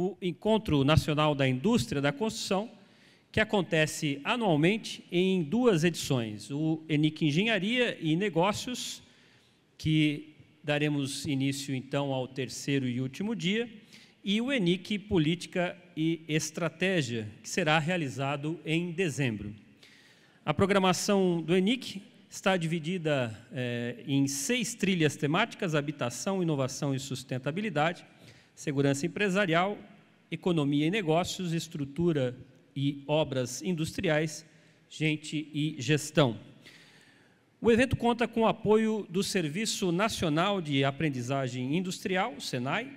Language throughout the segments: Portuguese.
o Encontro Nacional da Indústria da Construção, que acontece anualmente em duas edições, o ENIC Engenharia e Negócios, que daremos início, então, ao terceiro e último dia, e o ENIC Política e Estratégia, que será realizado em dezembro. A programação do ENIC está dividida em 6 trilhas temáticas: habitação, inovação e sustentabilidade, segurança empresarial, economia e negócios, estrutura e obras industriais, gente e gestão. O evento conta com o apoio do Serviço Nacional de Aprendizagem Industrial, o SENAI,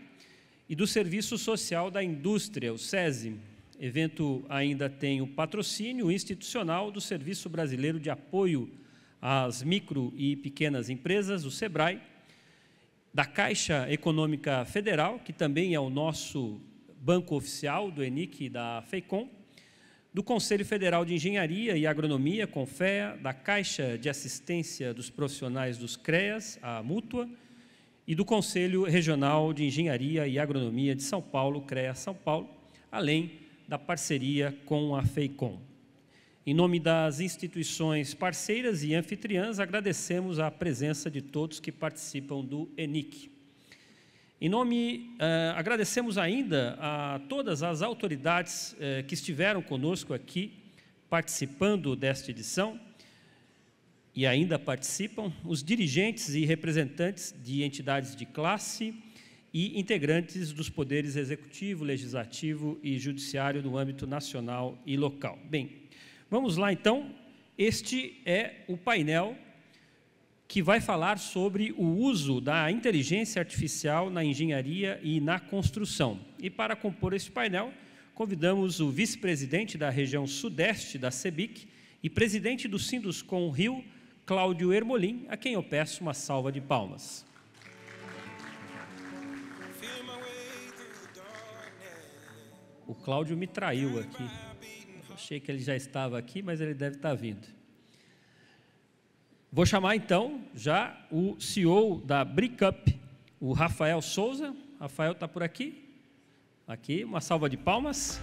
e do Serviço Social da Indústria, o SESI. O evento ainda tem o patrocínio institucional do Serviço Brasileiro de Apoio às Micro e Pequenas Empresas, o SEBRAE, da Caixa Econômica Federal, que também é o nosso banco oficial do ENIC e da FEICON, do Conselho Federal de Engenharia e Agronomia, CONFEA, da Caixa de Assistência dos Profissionais dos CREAS, a Mútua, e do Conselho Regional de Engenharia e Agronomia de São Paulo, CREA São Paulo, além da parceria com a FEICON. Em nome das instituições parceiras e anfitriãs, agradecemos a presença de todos que participam do ENIC. Agradecemos ainda a todas as autoridades que estiveram conosco aqui, participando desta edição, e ainda participam, os dirigentes e representantes de entidades de classe e integrantes dos poderes executivo, legislativo e judiciário no âmbito nacional e local. Bem, vamos lá, então. Este é o painel que vai falar sobre o uso da inteligência artificial na engenharia e na construção. E para compor este painel, convidamos o vice-presidente da região sudeste da CBIC e presidente do Sinduscon Rio, Cláudio Hermolin, a quem eu peço uma salva de palmas. O Cláudio me traiu aqui. Eu achei que ele já estava aqui, mas ele deve estar vindo. Vou chamar, então, já o CEO da BrickUp, o Rafael Souza. Rafael está por aqui. Aqui, uma salva de palmas.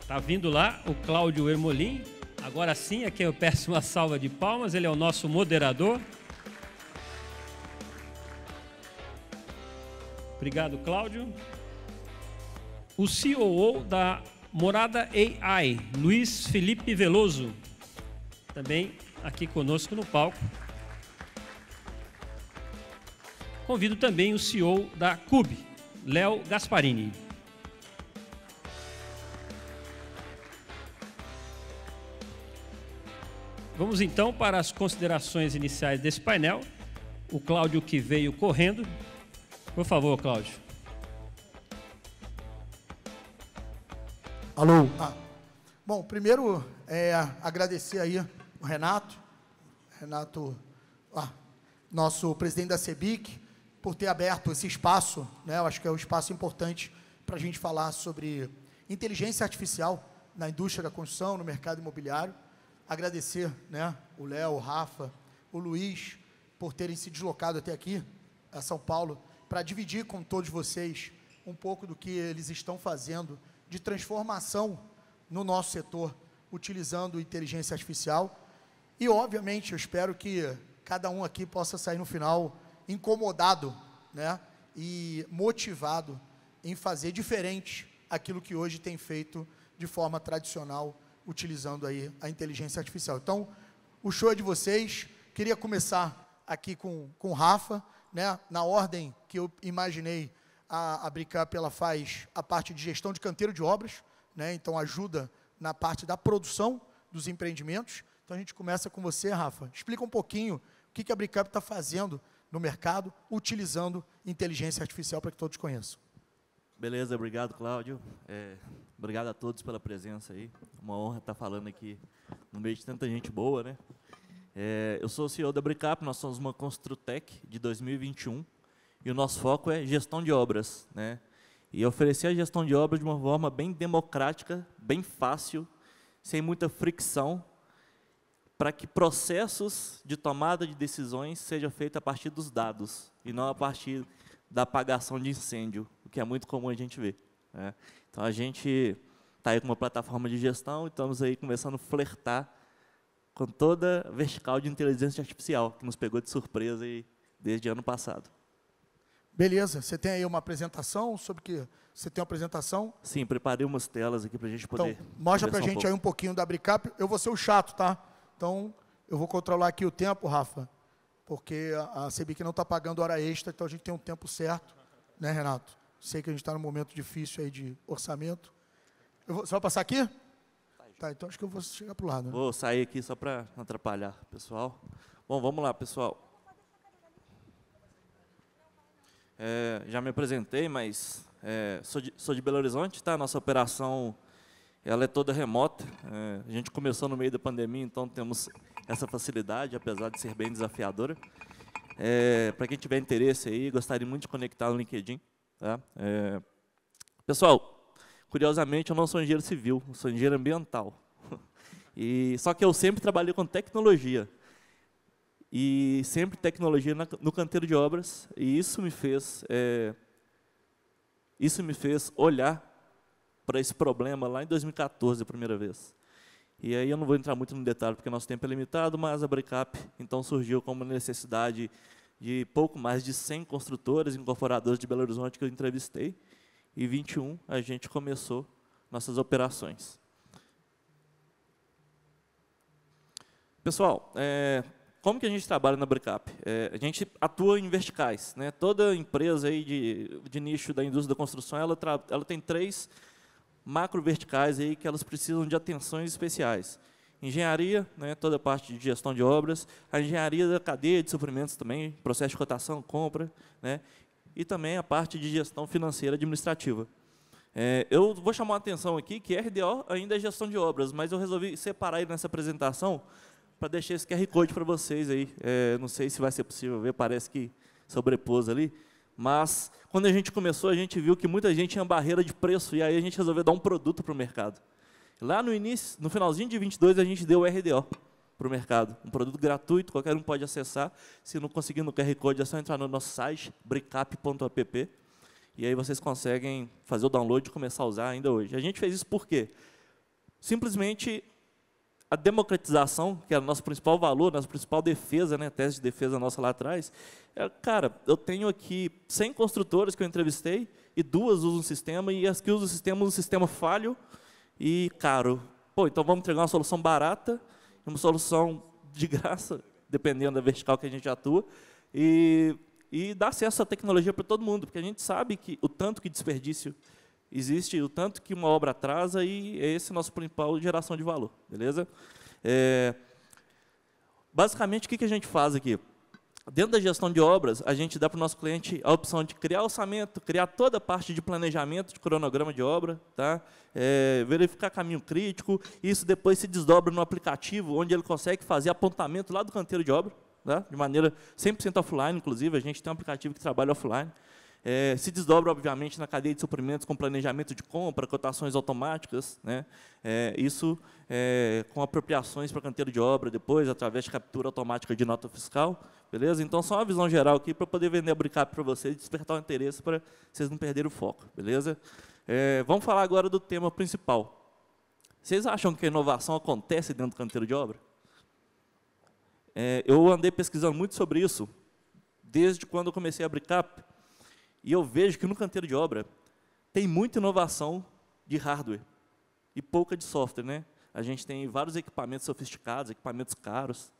Está vindo lá o Cláudio Hermolin. Agora sim, aqui eu peço uma salva de palmas. Ele é o nosso moderador. Obrigado, Cláudio. O CEO da Morada AI, Luiz Felipe Veloso, também aqui conosco no palco. Convido também o CEO da CUB, Léo Gasparini. Vamos, então, para as considerações iniciais desse painel. O Cláudio, que veio correndo. Por favor, Cláudio. Alô. Bom, primeiro, agradecer aí o Renato, nosso presidente da CBIC, por ter aberto esse espaço, né? Eu acho que é um espaço importante para a gente falar sobre inteligência artificial na indústria da construção, no mercado imobiliário. Agradecer, né, o Léo, o Rafa, o Luiz, por terem se deslocado até aqui, a São Paulo, para dividir com todos vocês um pouco do que eles estão fazendo de transformação no nosso setor, utilizando inteligência artificial. E, obviamente, eu espero que cada um aqui possa sair no final incomodado, né, e motivado em fazer diferente aquilo que hoje tem feito de forma tradicional, utilizando aí a inteligência artificial. Então, o show é de vocês. Queria começar aqui com o Rafa, né, na ordem que eu imaginei. A BrickUp, ela faz a parte de gestão de canteiro de obras, né? Então, ajuda na parte da produção dos empreendimentos. Então, a gente começa com você, Rafa. Explica um pouquinho o que a BrickUp está fazendo no mercado, utilizando inteligência artificial, para que todos conheçam. Beleza, obrigado, Cláudio. Obrigado a todos pela presença aí. Uma honra estar falando aqui no meio de tanta gente boa, né? Eu sou o CEO da BrickUp, nós somos uma Construtec de 2021. E o nosso foco é gestão de obras, né? E oferecer a gestão de obras de uma forma bem democrática, bem fácil, sem muita fricção, para que processos de tomada de decisões sejam feitos a partir dos dados, e não a partir da apagação de incêndio, o que é muito comum a gente ver, né? Então, a gente está aí com uma plataforma de gestão e estamos aí começando a flertar com toda a vertical de inteligência artificial, que nos pegou de surpresa aí, desde ano passado. Beleza. Você tem aí uma apresentação sobre que... Você tem uma apresentação? Sim, preparei umas telas aqui para a gente poder... Então, mostra para a gente aí um pouquinho da BrickUp. Eu vou ser o chato, tá? Então, eu vou controlar aqui o tempo, Rafa, porque a CBIC não está pagando hora extra, então a gente tem um tempo certo, né, Renato? Sei que a gente está num momento difícil aí de orçamento. Você vai passar aqui? Tá, então acho que eu vou chegar para o lado, né? Vou sair aqui só para não atrapalhar, pessoal. Bom, vamos lá, pessoal. Já me apresentei, mas sou de Belo Horizonte, tá? Nossa operação ela é toda remota. A gente começou no meio da pandemia, então temos essa facilidade, apesar de ser bem desafiadora. Para quem tiver interesse aí, gostaria muito de conectar no LinkedIn, tá? Pessoal, curiosamente, eu não sou engenheiro civil, eu sou engenheiro ambiental. Só que eu sempre trabalhei com tecnologia. E sempre tecnologia no canteiro de obras. E isso me fez olhar para esse problema lá em 2014, a primeira vez. E aí eu não vou entrar muito no detalhe, porque nosso tempo é limitado, mas a BrickUp então surgiu como necessidade de pouco mais de 100 construtores e incorporadores de Belo Horizonte que eu entrevistei. E 21 a gente começou nossas operações. Pessoal, como que a gente trabalha na BrickUp? A gente atua em verticais, né? Toda empresa aí de nicho da indústria da construção, ela tem 3 macro verticais aí que elas precisam de atenções especiais. Engenharia, né, toda a parte de gestão de obras, a engenharia da cadeia de suprimentos também, processo de cotação, compra, né? E também a parte de gestão financeira administrativa. Eu vou chamar a atenção aqui que RDO ainda é gestão de obras, mas eu resolvi separar ele nessa apresentação para deixar esse QR Code para vocês aí. Não sei se vai ser possível ver, parece que sobrepôs ali. Mas, quando a gente começou, a gente viu que muita gente tinha barreira de preço, e aí a gente resolveu dar um produto para o mercado. Lá no início, no finalzinho de 22, a gente deu o RDO para o mercado. Um produto gratuito, qualquer um pode acessar. Se não conseguir no QR Code, é só entrar no nosso site, brickup.app, e aí vocês conseguem fazer o download e começar a usar ainda hoje. A gente fez isso por quê? Simplesmente a democratização, que era o nosso principal valor, nossa principal defesa, né, tese de defesa nossa lá atrás. Cara, eu tenho aqui 100 construtoras que eu entrevistei, e 2 usam o sistema, e as que usam o sistema, falho e caro. Pô, então vamos entregar uma solução barata, uma solução de graça, dependendo da vertical que a gente atua, e dá acesso à tecnologia para todo mundo, porque a gente sabe que o tanto que desperdício existe, o tanto que uma obra atrasa, e é esse nosso principal geração de valor. Beleza? Basicamente, o que a gente faz aqui? Dentro da gestão de obras, a gente dá para o nosso cliente a opção de criar orçamento, criar toda a parte de planejamento, de cronograma de obra, tá? Verificar caminho crítico, isso depois se desdobra no aplicativo, onde ele consegue fazer apontamento lá do canteiro de obra, tá? De maneira 100% offline, inclusive, a gente tem um aplicativo que trabalha offline. Se desdobra, obviamente, na cadeia de suprimentos com planejamento de compra, cotações automáticas, né? Com apropriações para canteiro de obra depois, através de captura automática de nota fiscal. Beleza? Então, só uma visão geral aqui para poder vender a BrickUp para vocês e despertar o interesse para vocês não perderem o foco. Beleza? Vamos falar agora do tema principal. Vocês acham que a inovação acontece dentro do canteiro de obra? Eu andei pesquisando muito sobre isso desde quando eu comecei a BrickUp. E eu vejo que no canteiro de obra tem muita inovação de hardware e pouca de software, né? A gente tem vários equipamentos sofisticados, equipamentos caros,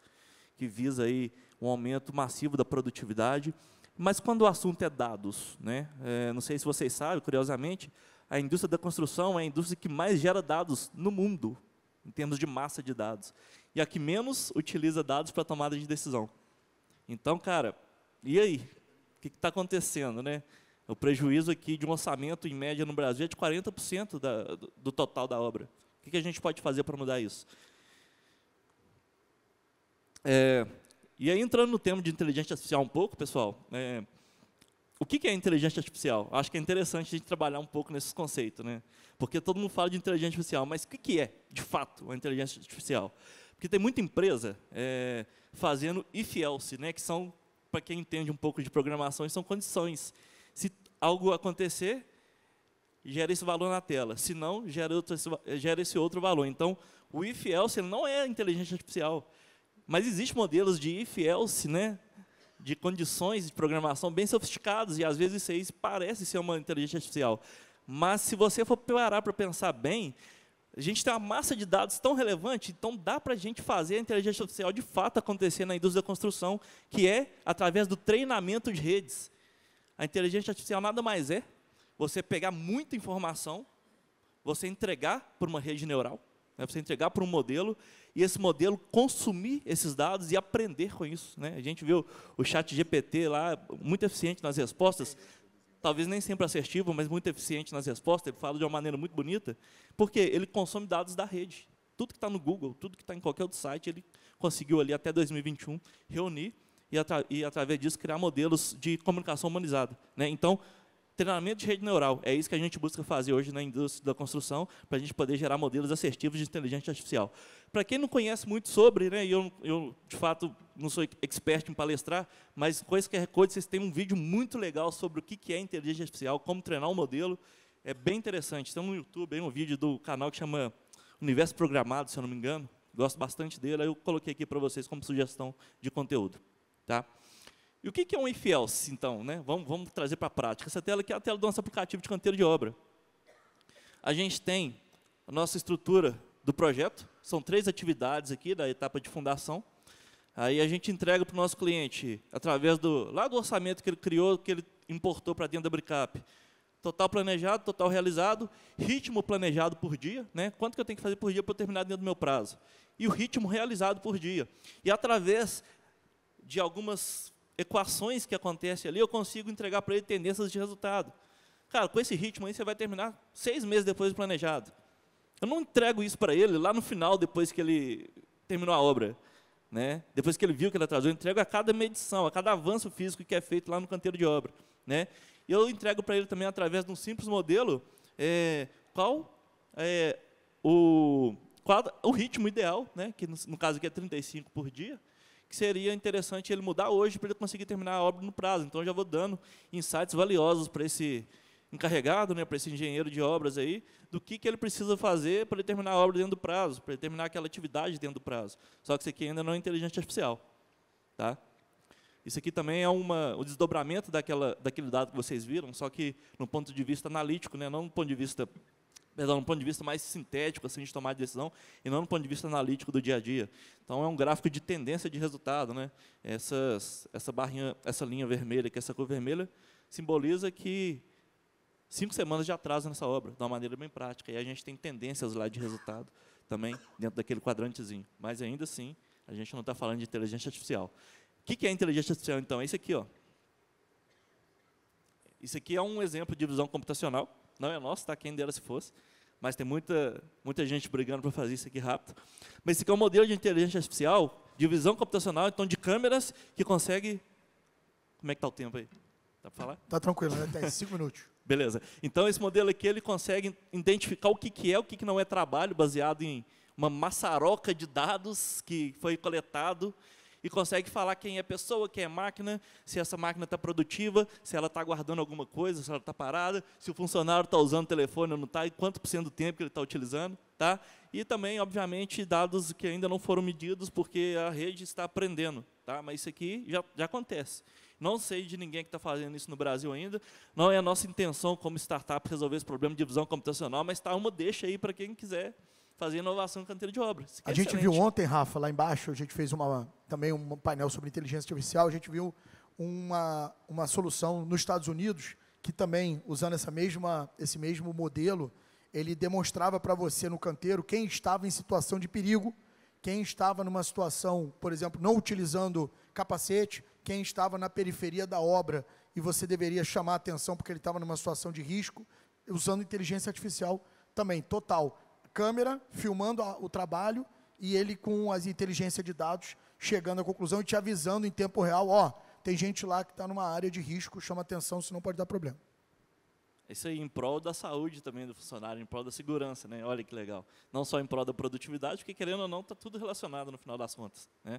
que visa aí um aumento massivo da produtividade. Mas quando o assunto é dados, né? Não sei se vocês sabem, curiosamente, a indústria da construção é a indústria que mais gera dados no mundo, em termos de massa de dados. E a que menos utiliza dados para tomada de decisão. Então, cara, e aí? O que está acontecendo, né? O prejuízo aqui de um orçamento, em média, no Brasil, é de 40% do total da obra. O que a gente pode fazer para mudar isso? E aí, entrando no tema de inteligência artificial um pouco, pessoal, o que é inteligência artificial? Acho que é interessante a gente trabalhar um pouco nesses conceitos, né? Porque todo mundo fala de inteligência artificial, mas o que é, de fato, a inteligência artificial? Porque tem muita empresa fazendo if-else, né? Que são, para quem entende um pouco de programação, são condições Se algo acontecer, gera esse valor na tela. Se não, gera esse outro valor. Então, o if-else não é inteligência artificial. Mas existem modelos de if-else, né, de condições de programação bem sofisticados, e às vezes isso aí parece ser uma inteligência artificial. Mas, se você for parar para pensar bem, a gente tem uma massa de dados tão relevante, então dá para a gente fazer a inteligência artificial de fato acontecer na indústria da construção, que é através do treinamento de redes. A inteligência artificial nada mais é você pegar muita informação, você entregar para uma rede neural, né, você entregar para um modelo, e esse modelo consumir esses dados e aprender com isso, né? A gente viu o chat GPT lá, muito eficiente nas respostas, talvez nem sempre assertivo, mas muito eficiente nas respostas, ele fala de uma maneira muito bonita, porque ele consome dados da rede. Tudo que está no Google, tudo que está em qualquer outro site, ele conseguiu ali até 2021 reunir e através disso criar modelos de comunicação humanizada, né? Então, treinamento de rede neural, é isso que a gente busca fazer hoje na indústria da construção, para a gente poder gerar modelos assertivos de inteligência artificial. Para quem não conhece muito sobre, né, e eu de fato não sou expert em palestrar, mas com esse QR Code vocês têm um vídeo muito legal sobre o que é inteligência artificial, como treinar um modelo, é bem interessante. Tem no YouTube aí um vídeo do canal que chama Universo Programado, se eu não me engano, gosto bastante dele, aí eu coloquei aqui para vocês como sugestão de conteúdo, tá? E o que é um if-else, então, né? Vamos trazer para a prática. Essa tela aqui é a tela do nosso aplicativo de canteiro de obra. A gente tem a nossa estrutura do projeto, são 3 atividades aqui da etapa de fundação. Aí a gente entrega para o nosso cliente, através do orçamento que ele criou, que ele importou para dentro da BrickUp. Total planejado, total realizado, ritmo planejado por dia, né? Quanto que eu tenho que fazer por dia para eu terminar dentro do meu prazo. E o ritmo realizado por dia. E através de algumas equações que acontecem ali, eu consigo entregar para ele tendências de resultado. Cara, com esse ritmo aí você vai terminar 6 meses depois do planejado. Eu não entrego isso para ele lá no final, depois que ele terminou a obra, né? Depois que ele viu que ele atrasou, eu entrego a cada medição, a cada avanço físico que é feito lá no canteiro de obra, né? E eu entrego para ele também, através de um simples modelo, qual é o ritmo ideal, né? Que no caso aqui é 35 por dia, que seria interessante ele mudar hoje para ele conseguir terminar a obra no prazo. Então, eu já vou dando insights valiosos para esse encarregado, né, para esse engenheiro de obras aí, do que ele precisa fazer para ele terminar a obra dentro do prazo, para ele terminar aquela atividade dentro do prazo. Só que isso aqui ainda não é inteligência artificial, tá? Isso aqui também é o desdobramento daquele dado que vocês viram, só que no ponto de vista analítico, né, não no ponto de vista... Perdão, do ponto de vista mais sintético, assim, de tomar decisão, e não do ponto de vista analítico do dia a dia. Então, é um gráfico de tendência de resultado, né? Essa linha vermelha, que é essa cor vermelha, simboliza que 5 semanas de atraso nessa obra, de uma maneira bem prática. E a gente tem tendências lá de resultado também, dentro daquele quadrantezinho. Mas, ainda assim, a gente não está falando de inteligência artificial. O que é inteligência artificial, então? É isso aqui, ó. Isso aqui é um exemplo de visão computacional. Não é nosso, tá? Quem dera se fosse. Mas tem muita gente brigando para fazer isso aqui rápido. Mas esse aqui é um modelo de inteligência artificial, de visão computacional, então de câmeras, que consegue... Como é que está o tempo aí? Dá para falar? Tá tranquilo, né? Tem 5 minutos. Beleza. Então, esse modelo aqui, ele consegue identificar o que é, o que não é trabalho, baseado em uma maçaroca de dados que foi coletado, e consegue falar quem é pessoa, quem é máquina, se essa máquina está produtiva, se ela está guardando alguma coisa, se ela está parada, se o funcionário está usando o telefone ou não está, e quanto por cento do tempo que ele está utilizando, tá? E também, obviamente, dados que ainda não foram medidos, porque a rede está aprendendo, tá? Mas isso aqui já acontece. Não sei de ninguém que está fazendo isso no Brasil ainda, não é a nossa intenção como startup resolver esse problema de visão computacional, mas está uma deixa aí para quem quiser fazer inovação no canteiro de obras. A gente viu ontem, Rafa, lá embaixo, a gente fez também um painel sobre inteligência artificial, a gente viu uma solução nos Estados Unidos, que também, usando esse mesmo modelo, ele demonstrava para você no canteiro quem estava em situação de perigo, quem estava numa situação, por exemplo, não utilizando capacete, quem estava na periferia da obra, e você deveria chamar a atenção porque ele estava numa situação de risco, usando inteligência artificial também, total. Câmera, filmando o trabalho, e ele com as inteligências de dados, chegando à conclusão e te avisando em tempo real, ó, tem gente lá que está numa área de risco, chama atenção, senão pode dar problema. Isso aí, em prol da saúde também do funcionário, em prol da segurança, né? Olha que legal. Não só em prol da produtividade, porque querendo ou não, está tudo relacionado no final das contas, né?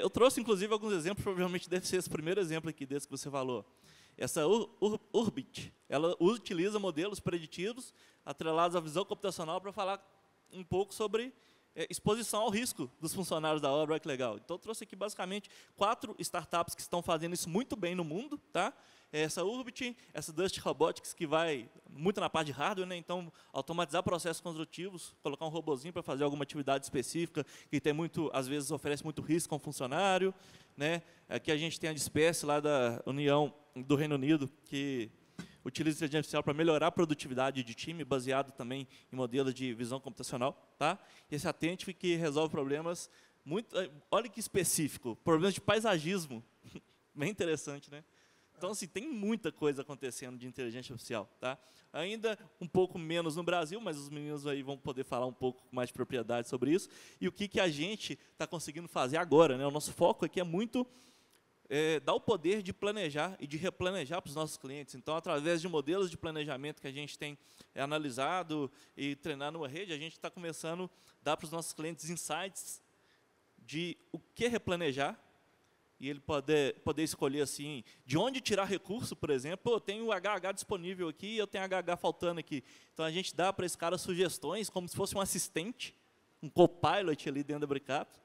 Eu trouxe, inclusive, alguns exemplos, provavelmente deve ser esse primeiro exemplo aqui, desse que você falou. Essa Urbit, ela utiliza modelos preditivos atrelados à visão computacional para falar um pouco sobre exposição ao risco dos funcionários da obra. Olha que legal. Então, eu trouxe aqui, basicamente, 4 startups que estão fazendo isso muito bem no mundo, tá? Essa Urbit, essa Dust Robotics, que vai muito na parte de hardware, né? Então, automatizar processos construtivos, colocar um robozinho para fazer alguma atividade específica, que tem muito, às vezes oferece muito risco ao funcionário, né? Aqui a gente tem a Nespresso, lá da União do Reino Unido, que utiliza inteligência artificial para melhorar a produtividade de time, baseado também em modelos de visão computacional, tá? E esse Attentive, que resolve problemas muito... Olha que específico, problemas de paisagismo. Bem interessante, né? Então, assim, tem muita coisa acontecendo de inteligência artificial, tá? Ainda um pouco menos no Brasil, mas os meninos aí vão poder falar um pouco mais de propriedade sobre isso. E o que, que a gente está conseguindo fazer agora, né? O nosso foco aqui é muito dar o poder de planejar e de replanejar para os nossos clientes. Então, através de modelos de planejamento que a gente tem analisado e treinado numa rede, a gente está começando a dar para os nossos clientes insights de o que replanejar, e ele poder escolher assim, de onde tirar recurso, por exemplo. Eu tenho o HH disponível aqui, eu tenho HH faltando aqui. Então, a gente dá para esse cara sugestões, como se fosse um assistente, um co-pilot ali dentro da BrickUp,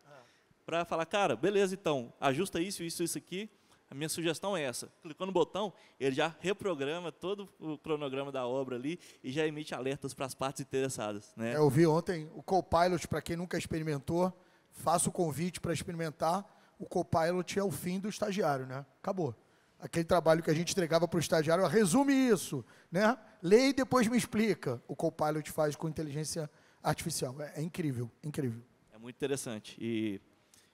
para falar, cara, beleza, então, ajusta isso, isso, isso aqui, a minha sugestão é essa. Clicou no botão, ele já reprograma todo o cronograma da obra ali e já emite alertas para as partes interessadas, né? Eu vi ontem o co-pilot, para quem nunca experimentou, faço o convite para experimentar. O Copilot é o fim do estagiário, né? Acabou. Aquele trabalho que a gente entregava para o estagiário, resume isso, né? Lê e depois me explica. O Copilot faz com inteligência artificial. É incrível, incrível. É muito interessante.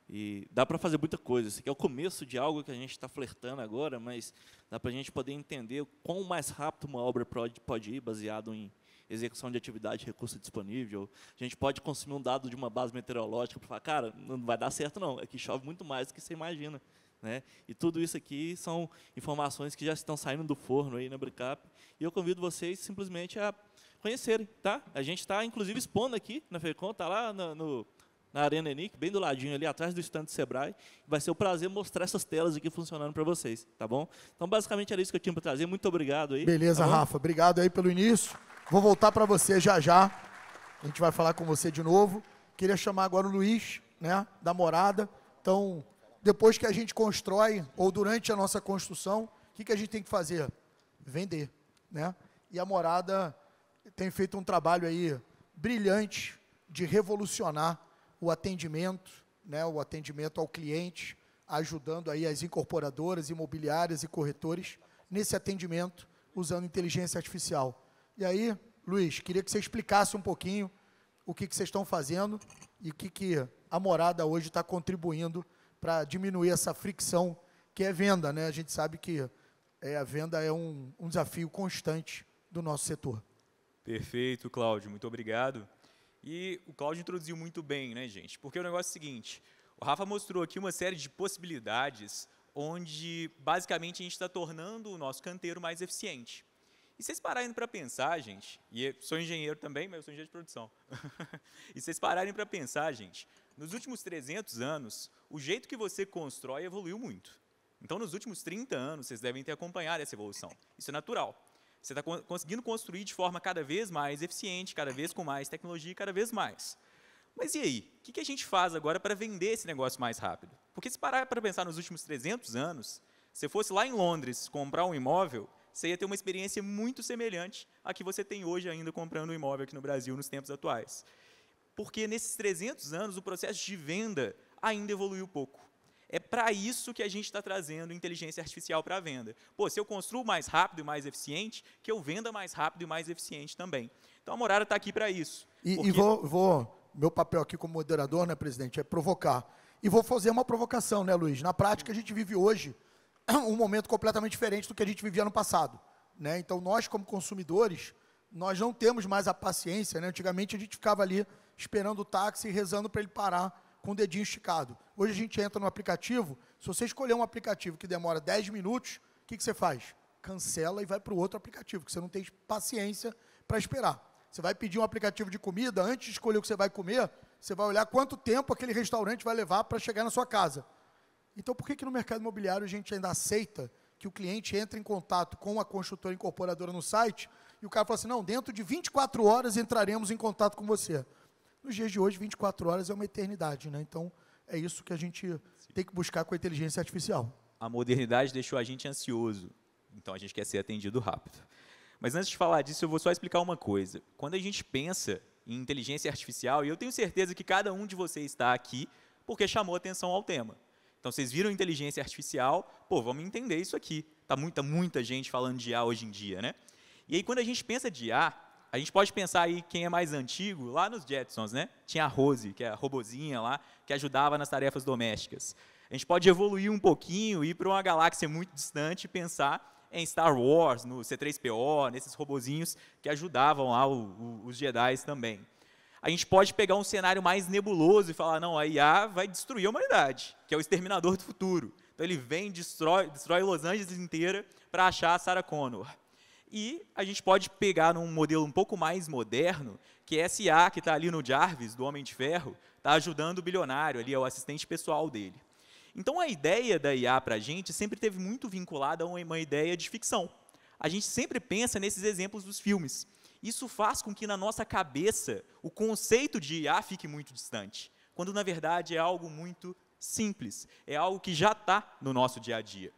E dá para fazer muita coisa. Isso aqui é o começo de algo que a gente está flertando agora, mas dá para a gente poder entender quão mais rápido uma obra pode ir, baseado em execução de atividade, recurso disponível. A gente pode consumir um dado de uma base meteorológica para falar, cara, não vai dar certo não, aqui chove muito mais do que você imagina, né? E tudo isso aqui são informações que já estão saindo do forno aí na BrickUp, e eu convido vocês simplesmente a conhecerem, tá? A gente está, inclusive, expondo aqui na FEICON, está lá na Arena ENIC, bem do ladinho ali, atrás do stand do SEBRAE. Vai ser um prazer mostrar essas telas aqui funcionando para vocês, tá bom? Então, basicamente, era isso que eu tinha para trazer. Muito obrigado aí. Beleza, tá, Rafa. Obrigado aí pelo início. Vou voltar para você já já. A gente vai falar com você de novo. Queria chamar agora o Luiz, né, da Morada. Então, depois que a gente constrói, ou durante a nossa construção, o que a gente tem que fazer? Vender, né? E a Morada tem feito um trabalho aí brilhante de revolucionar o atendimento, né, o atendimento ao cliente, ajudando aí as incorporadoras, imobiliárias e corretores nesse atendimento usando inteligência artificial. E aí, Luiz, queria que você explicasse um pouquinho o que vocês estão fazendo e o que a Morada hoje está contribuindo para diminuir essa fricção que é venda, né? A gente sabe que a venda é um desafio constante do nosso setor. Perfeito, Cláudio. Muito obrigado. E o Cláudio introduziu muito bem, né, gente? Porque o negócio é o seguinte, o Rafa mostrou aqui uma série de possibilidades onde, basicamente, a gente está tornando o nosso canteiro mais eficiente. E vocês pararem para pensar, gente, e eu sou engenheiro também, mas eu sou engenheiro de produção. E vocês pararem para pensar, gente, nos últimos 300 anos, o jeito que você constrói evoluiu muito. Então, nos últimos 30 anos, vocês devem ter acompanhado essa evolução. Isso é natural. Você está conseguindo construir de forma cada vez mais eficiente, cada vez com mais tecnologia, cada vez mais. Mas e aí? O que a gente faz agora para vender esse negócio mais rápido? Porque se parar para pensar nos últimos 300 anos, se fosse lá em Londres comprar um imóvel, você ia ter uma experiência muito semelhante à que você tem hoje ainda comprando um imóvel aqui no Brasil nos tempos atuais. Porque nesses 300 anos, o processo de venda ainda evoluiu pouco. É para isso que a gente está trazendo inteligência artificial para a venda. Pô, se eu construo mais rápido e mais eficiente, que eu venda mais rápido e mais eficiente também. Então, a Morada está aqui para isso. Porque... meu papel aqui como moderador, né, presidente, é provocar. E vou fazer uma provocação, né, Luiz? Na prática, a gente vive hoje um momento completamente diferente do que a gente vivia no passado, né? Então, nós, como consumidores, nós não temos mais a paciência, né? Antigamente, a gente ficava ali esperando o táxi e rezando para ele parar com o dedinho esticado. Hoje a gente entra no aplicativo, se você escolher um aplicativo que demora 10 minutos, o que você faz? Cancela e vai para o outro aplicativo, que você não tem paciência para esperar. Você vai pedir um aplicativo de comida, antes de escolher o que você vai comer, você vai olhar quanto tempo aquele restaurante vai levar para chegar na sua casa. Então, por que no mercado imobiliário a gente ainda aceita que o cliente entra em contato com a construtora incorporadora no site e o cara fala assim, não, dentro de 24 horas entraremos em contato com você. Nos dias de hoje, 24 horas é uma eternidade, né? Então, é isso que a gente tem que buscar com a inteligência artificial. A modernidade deixou a gente ansioso, então a gente quer ser atendido rápido. Mas antes de falar disso, eu vou só explicar uma coisa. Quando a gente pensa em inteligência artificial, e eu tenho certeza que cada um de vocês está aqui porque chamou atenção ao tema. Então, vocês viram inteligência artificial, pô, vamos entender isso aqui. Está muita gente falando de IA hoje em dia, né? E aí, quando a gente pensa de IA, a gente pode pensar aí quem é mais antigo, lá nos Jetsons, né? Tinha a Rose, que é a robozinha lá, que ajudava nas tarefas domésticas. A gente pode evoluir um pouquinho, ir para uma galáxia muito distante e pensar em Star Wars, no C3PO, nesses robozinhos que ajudavam lá os Jedi também. A gente pode pegar um cenário mais nebuloso e falar, não, a IA vai destruir a humanidade, que é o exterminador do futuro. Então ele vem e destrói Los Angeles inteira para achar a Sarah Connor. E a gente pode pegar num modelo um pouco mais moderno, que é essa IA que está ali no Jarvis, do Homem de Ferro, está ajudando o bilionário ali, é o assistente pessoal dele. Então, a ideia da IA para a gente sempre teve muito vinculada a uma ideia de ficção. A gente sempre pensa nesses exemplos dos filmes. Isso faz com que, na nossa cabeça, o conceito de IA fique muito distante, quando, na verdade, é algo muito simples, é algo que já está no nosso dia a dia.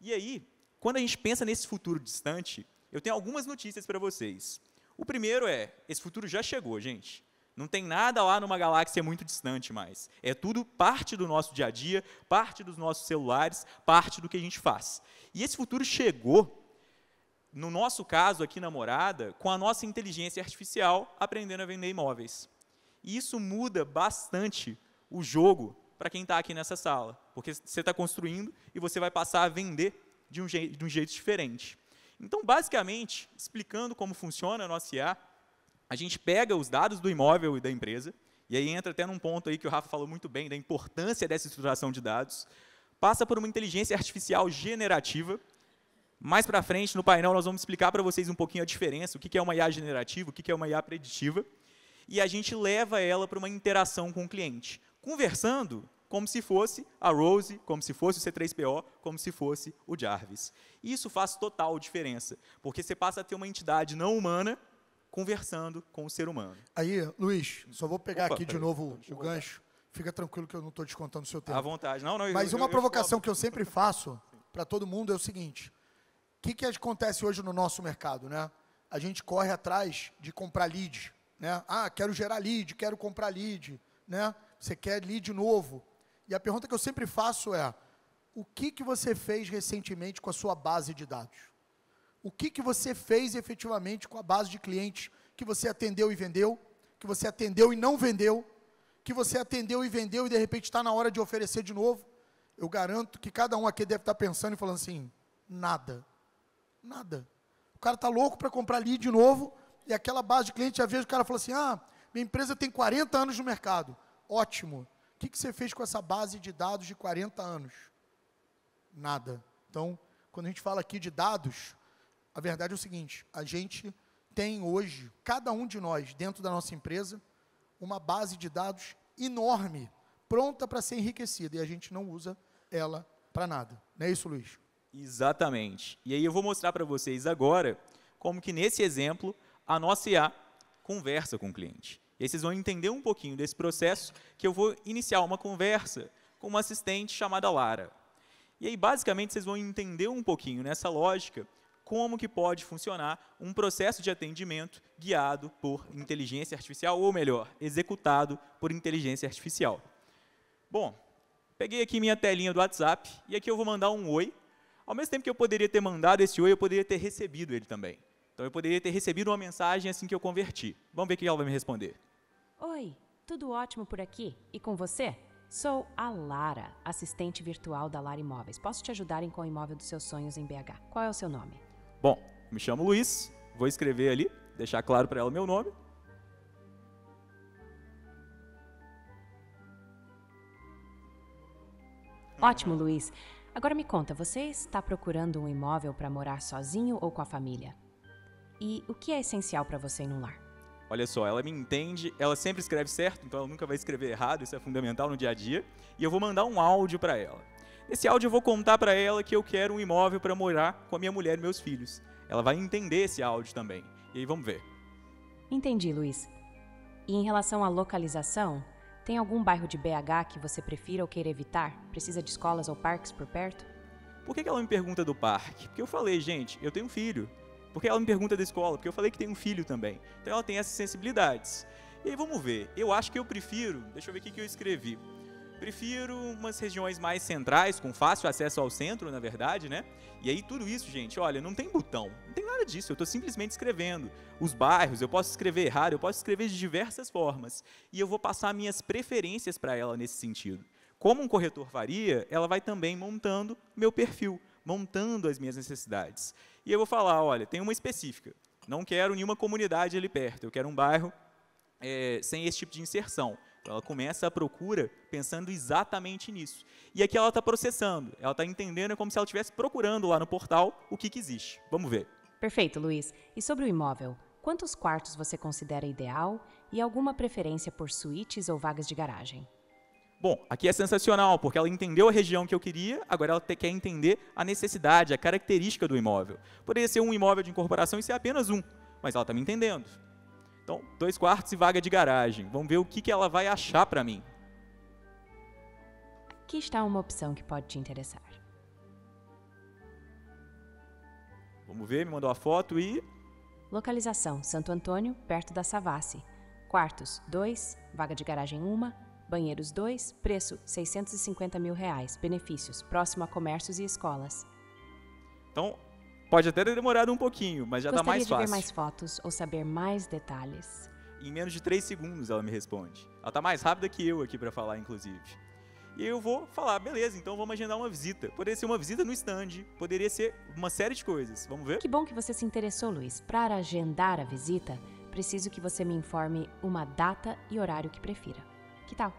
E aí, quando a gente pensa nesse futuro distante, eu tenho algumas notícias para vocês. O primeiro é, esse futuro já chegou, gente. Não tem nada lá numa galáxia muito distante mais. É tudo parte do nosso dia a dia, parte dos nossos celulares, parte do que a gente faz. E esse futuro chegou, no nosso caso aqui na Morada, com a nossa inteligência artificial aprendendo a vender imóveis. E isso muda bastante o jogo para quem está aqui nessa sala. Porque você está construindo e você vai passar a vender de um jeito diferente. Então, basicamente, explicando como funciona a nossa IA, a gente pega os dados do imóvel e da empresa, e aí entra até num ponto aí que o Rafa falou muito bem, da importância dessa estruturação de dados, passa por uma inteligência artificial generativa. Mais para frente, no painel, nós vamos explicar para vocês um pouquinho a diferença, o que é uma IA generativa, o que é uma IA preditiva, e a gente leva ela para uma interação com o cliente, conversando como se fosse a Rose, como se fosse o C3PO, como se fosse o Jarvis. Isso faz total diferença, porque você passa a ter uma entidade não humana, conversando com o ser humano. Aí, Luiz, só vou pegar aqui de novo o gancho. Fica tranquilo que eu não estou descontando o seu tempo. À vontade. Não, mas uma provocação que eu sempre faço para todo mundo é o seguinte. O que acontece hoje no nosso mercado, né? A gente corre atrás de comprar lead, né? Ah, quero gerar lead, quero comprar lead, né? Você quer lead novo. E a pergunta que eu sempre faço é, o que você fez recentemente com a sua base de dados? O que você fez efetivamente com a base de clientes que você atendeu e vendeu, que você atendeu e não vendeu, que você atendeu e vendeu e, de repente, está na hora de oferecer de novo? Eu garanto que cada um aqui deve estar pensando e falando assim, nada. Nada. O cara está louco para comprar lead de novo e aquela base de clientes, às vezes, o cara fala assim, ah, minha empresa tem 40 anos no mercado. Ótimo. O que você fez com essa base de dados de 40 anos? Nada. Então, quando a gente fala aqui de dados... A verdade é o seguinte, a gente tem hoje, cada um de nós, dentro da nossa empresa, uma base de dados enorme, pronta para ser enriquecida, e a gente não usa ela para nada. Não é isso, Luiz? Exatamente. E aí eu vou mostrar para vocês agora como que, nesse exemplo, a nossa IA conversa com o cliente. E aí vocês vão entender um pouquinho desse processo, que eu vou iniciar uma conversa com uma assistente chamada Lara. E aí, basicamente, vocês vão entender um pouquinho nessa lógica como que pode funcionar um processo de atendimento guiado por inteligência artificial, ou melhor, executado por inteligência artificial. Bom, peguei aqui minha telinha do WhatsApp, e aqui eu vou mandar um oi. Ao mesmo tempo que eu poderia ter mandado esse oi, eu poderia ter recebido ele também. Então, eu poderia ter recebido uma mensagem assim que eu converti. Vamos ver o que ela vai me responder. Oi, tudo ótimo por aqui? E com você? Sou a Lara, assistente virtual da Lara Imóveis. Posso te ajudar em qual imóvel dos seus sonhos em BH? Qual é o seu nome? Bom, me chamo Luiz, vou escrever ali, deixar claro para ela o meu nome. Ótimo, Luiz. Agora me conta, você está procurando um imóvel para morar sozinho ou com a família? E o que é essencial para você em um lar? Olha só, ela me entende, ela sempre escreve certo, então ela nunca vai escrever errado, isso é fundamental no dia a dia. E eu vou mandar um áudio para ela. Nesse áudio eu vou contar para ela que eu quero um imóvel para morar com a minha mulher e meus filhos. Ela vai entender esse áudio também. E aí vamos ver. Entendi, Luiz. E em relação à localização, tem algum bairro de BH que você prefira ou queira evitar? Precisa de escolas ou parques por perto? Por que ela me pergunta do parque? Porque eu falei, gente, eu tenho um filho. Por que ela me pergunta da escola? Porque eu falei que tem um filho também. Então ela tem essas sensibilidades. E aí vamos ver. Eu acho que eu prefiro... Deixa eu ver o que eu escrevi. Prefiro umas regiões mais centrais, com fácil acesso ao centro, na verdade, né? E aí tudo isso, gente, olha, não tem botão, não tem nada disso, eu estou simplesmente escrevendo. Os bairros, eu posso escrever errado, eu posso escrever de diversas formas. E eu vou passar minhas preferências para ela nesse sentido. Como um corretor faria, ela vai também montando meu perfil, montando as minhas necessidades. E eu vou falar, olha, tem uma específica, não quero nenhuma comunidade ali perto, eu quero um bairro sem esse tipo de inserção. Ela começa a procura pensando exatamente nisso. E aqui ela está processando, ela está entendendo, é como se ela estivesse procurando lá no portal o que existe. Vamos ver. Perfeito, Luiz. E sobre o imóvel, quantos quartos você considera ideal e alguma preferência por suítes ou vagas de garagem? Bom, aqui é sensacional, porque ela entendeu a região que eu queria, agora ela quer entender a necessidade, a característica do imóvel. Poderia ser um imóvel de incorporação e ser apenas um, mas ela está me entendendo. Então, 2 quartos e vaga de garagem. Vamos ver o que ela vai achar para mim. Aqui está uma opção que pode te interessar. Vamos ver, me mandou a foto e... Localização, Santo Antônio, perto da Savassi. Quartos, 2, vaga de garagem 1, banheiros 2, preço R$ 650 mil, benefícios, próximo a comércios e escolas. Então... Pode até ter demorado um pouquinho, mas já está mais fácil. Gostaria de ver mais fotos ou saber mais detalhes. Em menos de 3 segundos ela me responde. Ela está mais rápida que eu aqui para falar, inclusive. E eu vou falar, beleza, então vamos agendar uma visita. Poderia ser uma visita no stand, poderia ser uma série de coisas. Vamos ver? Que bom que você se interessou, Luiz. Para agendar a visita, preciso que você me informe uma data e horário que prefira. Que tal?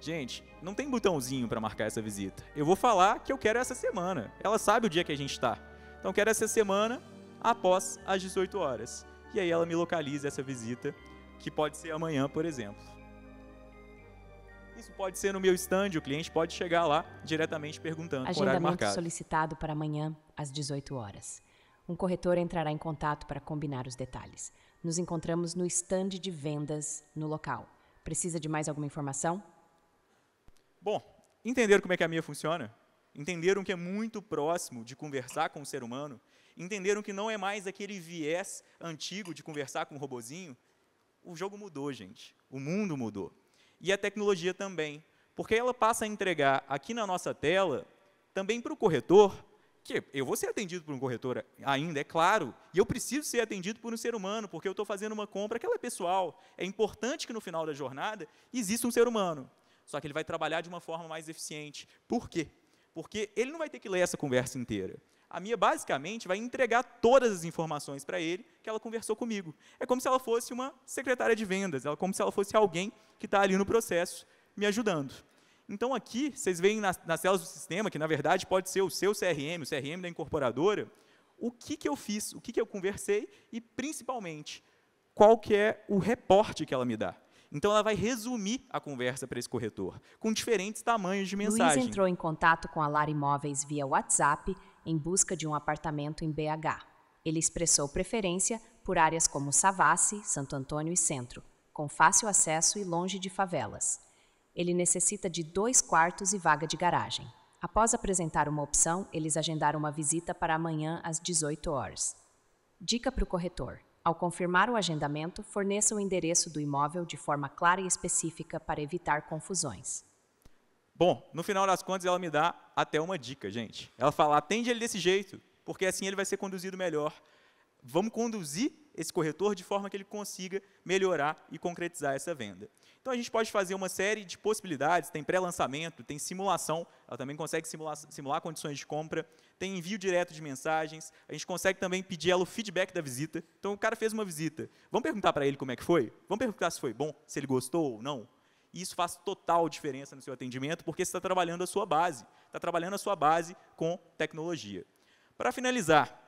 Gente, não tem botãozinho para marcar essa visita. Eu vou falar que eu quero essa semana. Ela sabe o dia que a gente está. Então, quero essa semana após as 18 horas. E aí ela me localiza essa visita, que pode ser amanhã, por exemplo. Isso pode ser no meu stand, o cliente pode chegar lá diretamente perguntando por horário marcado. Agendamento solicitado para amanhã, às 18 horas. Um corretor entrará em contato para combinar os detalhes. Nos encontramos no stand de vendas no local. Precisa de mais alguma informação? Bom, entenderam como é que a minha funciona? Entenderam que é muito próximo de conversar com o ser humano? Entenderam que não é mais aquele viés antigo de conversar com o robozinho? O jogo mudou, gente. O mundo mudou. E a tecnologia também. Porque ela passa a entregar aqui na nossa tela, também para o corretor, que eu vou ser atendido por um corretor ainda, é claro, e eu preciso ser atendido por um ser humano, porque eu estou fazendo uma compra que ela é pessoal. É importante que no final da jornada exista um ser humano. Só que ele vai trabalhar de uma forma mais eficiente. Por quê? Porque ele não vai ter que ler essa conversa inteira. A minha, basicamente, vai entregar todas as informações para ele que ela conversou comigo. É como se ela fosse uma secretária de vendas, é como se ela fosse alguém que está ali no processo me ajudando. Então, aqui, vocês veem nas telas do sistema, que, na verdade, pode ser o seu CRM, o CRM da incorporadora, o que eu fiz, o que eu conversei e, principalmente, qual que é o reporte que ela me dá. Então, ela vai resumir a conversa para esse corretor, com diferentes tamanhos de mensagem. Luiz entrou em contato com a Lar Imóveis via WhatsApp em busca de um apartamento em BH. Ele expressou preferência por áreas como Savassi, Santo Antônio e Centro, com fácil acesso e longe de favelas. Ele necessita de 2 quartos e vaga de garagem. Após apresentar uma opção, eles agendaram uma visita para amanhã às 18 horas. Dica para o corretor. Ao confirmar o agendamento, forneça o endereço do imóvel de forma clara e específica para evitar confusões. Bom, no final das contas, ela me dá até uma dica, gente. Ela fala, atende ele desse jeito, porque assim ele vai ser conduzido melhor. Vamos conduzir esse corretor de forma que ele consiga melhorar e concretizar essa venda. Então, a gente pode fazer uma série de possibilidades, tem pré-lançamento, tem simulação, ela também consegue simular condições de compra, tem envio direto de mensagens, a gente consegue também pedir ela o feedback da visita. Então, o cara fez uma visita, vamos perguntar para ele como é que foi? Vamos perguntar se foi bom, se ele gostou ou não? E isso faz total diferença no seu atendimento, porque você está trabalhando a sua base, com tecnologia. Para finalizar,